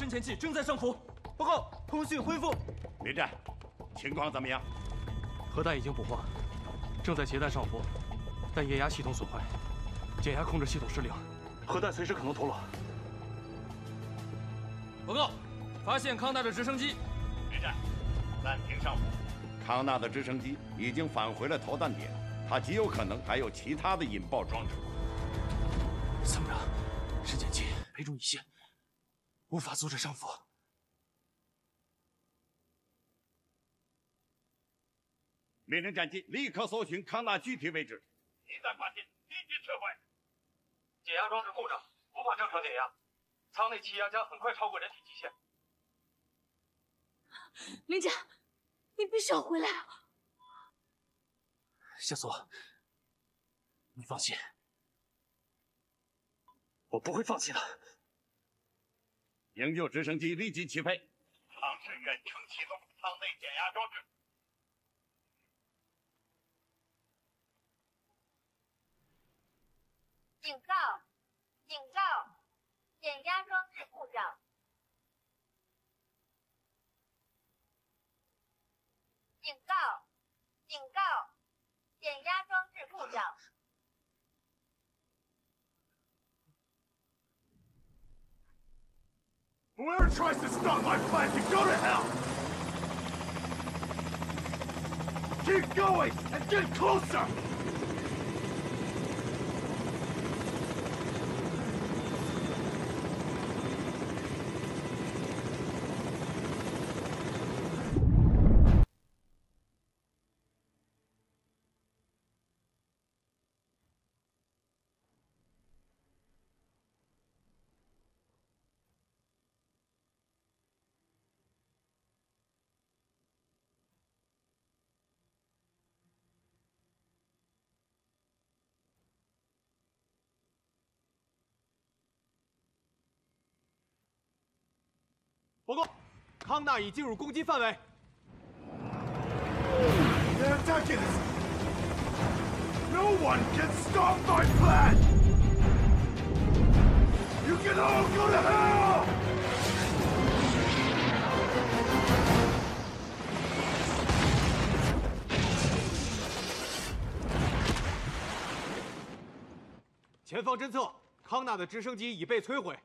深潜器正在上浮，报告，通讯恢复。林战，情况怎么样？核弹已经捕获，正在携带上浮，但液压系统损坏，减压控制系统失灵，核弹随时可能脱落。报告，发现康纳的直升机。林战，暂停上浮。康纳的直升机已经返回了投弹点，它极有可能还有其他的引爆装置。参谋长，深潜器配重一些。 无法阻止上浮。命令战机立刻搜寻康纳具体位置。一旦发现，立即撤回。解压装置故障，无法正常解压，舱内气压将很快超过人体极限。连长，你必须要回来啊！夏索，你放心，我不会放弃的。 营救直升机立即起飞，尝试远程启动舱内减压装置。警告！警告！减压装置故障。警告！警告！减压装置故障。 Whoever tries to stop my plan can go to hell! Keep going and get closer! Report. Kana已进入攻击范围。They're attacking us. No one can stop my plan. You can all go to hell. 前方侦测，康纳的直升机已被摧毁，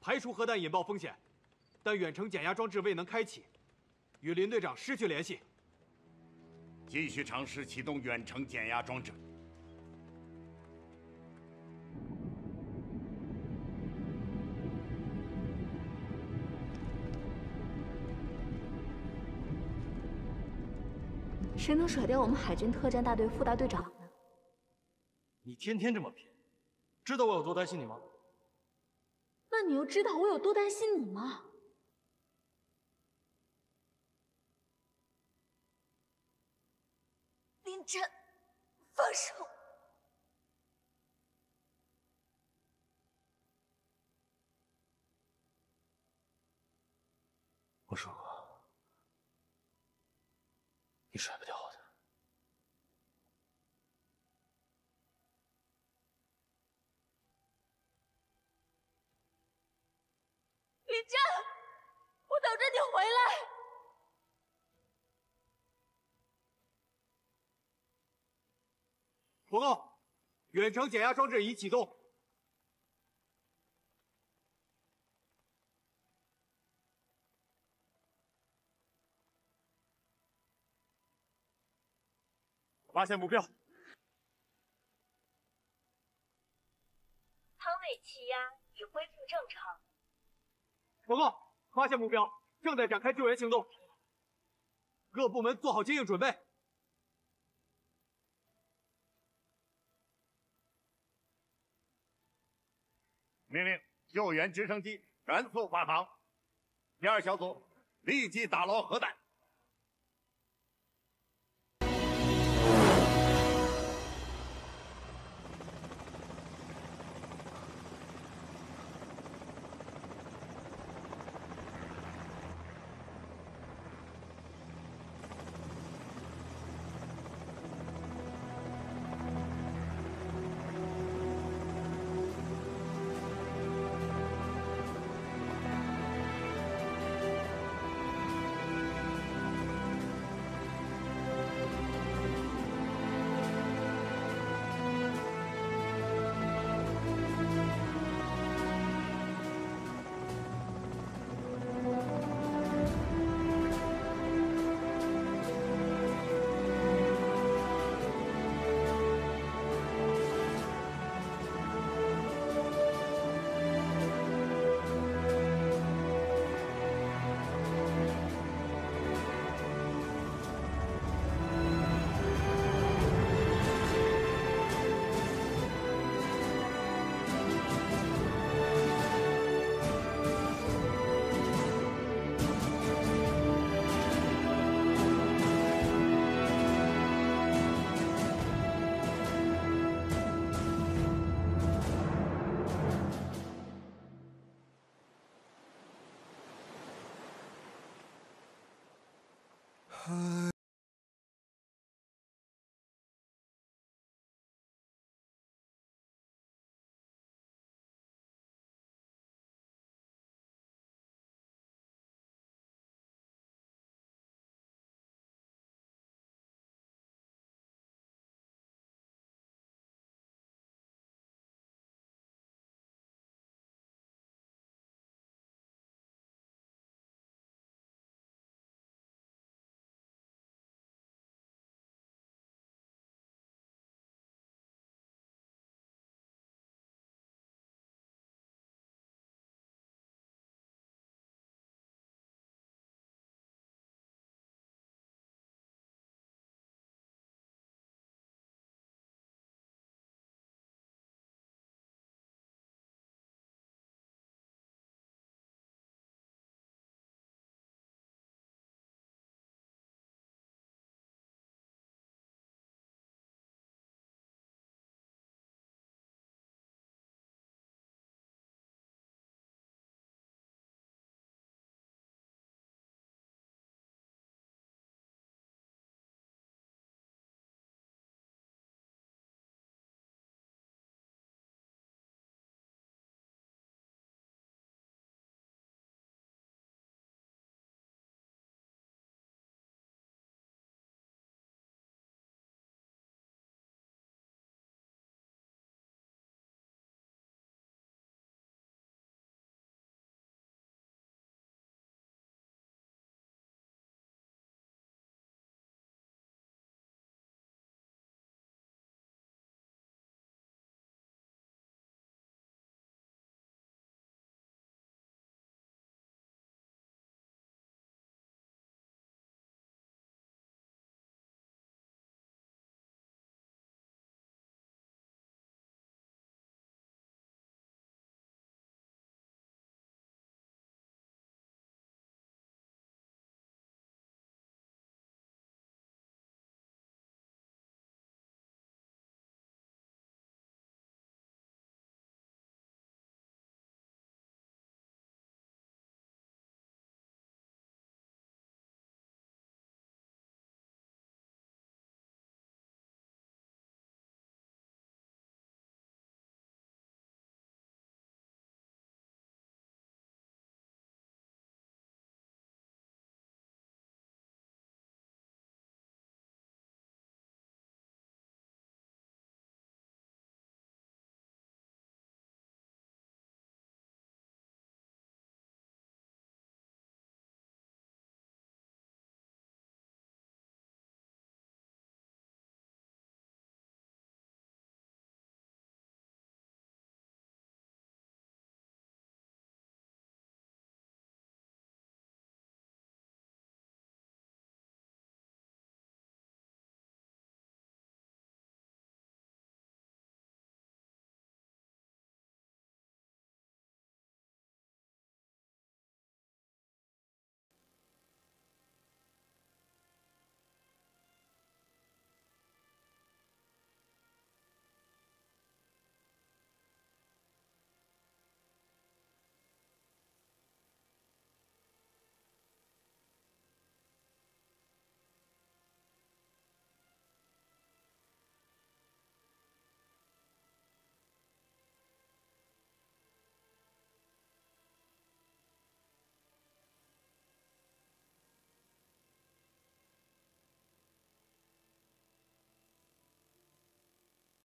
排除核弹引爆风险，但远程减压装置未能开启，与林队长失去联系。继续尝试启动远程减压装置。 谁能甩掉我们海军特战大队副大队长呢？你天天这么拼，知道我有多担心你吗？那你又知道我有多担心你吗？林晨，放手！我说过。 你甩不掉我的。李真，我等着你回来。报告，远程减压装置已启动。发现目标，舱内气压已恢复正常。报告，发现目标，正在展开救援行动。各部门做好接应准备。命令救援直升机全速返航。第二小组立即打捞核弹。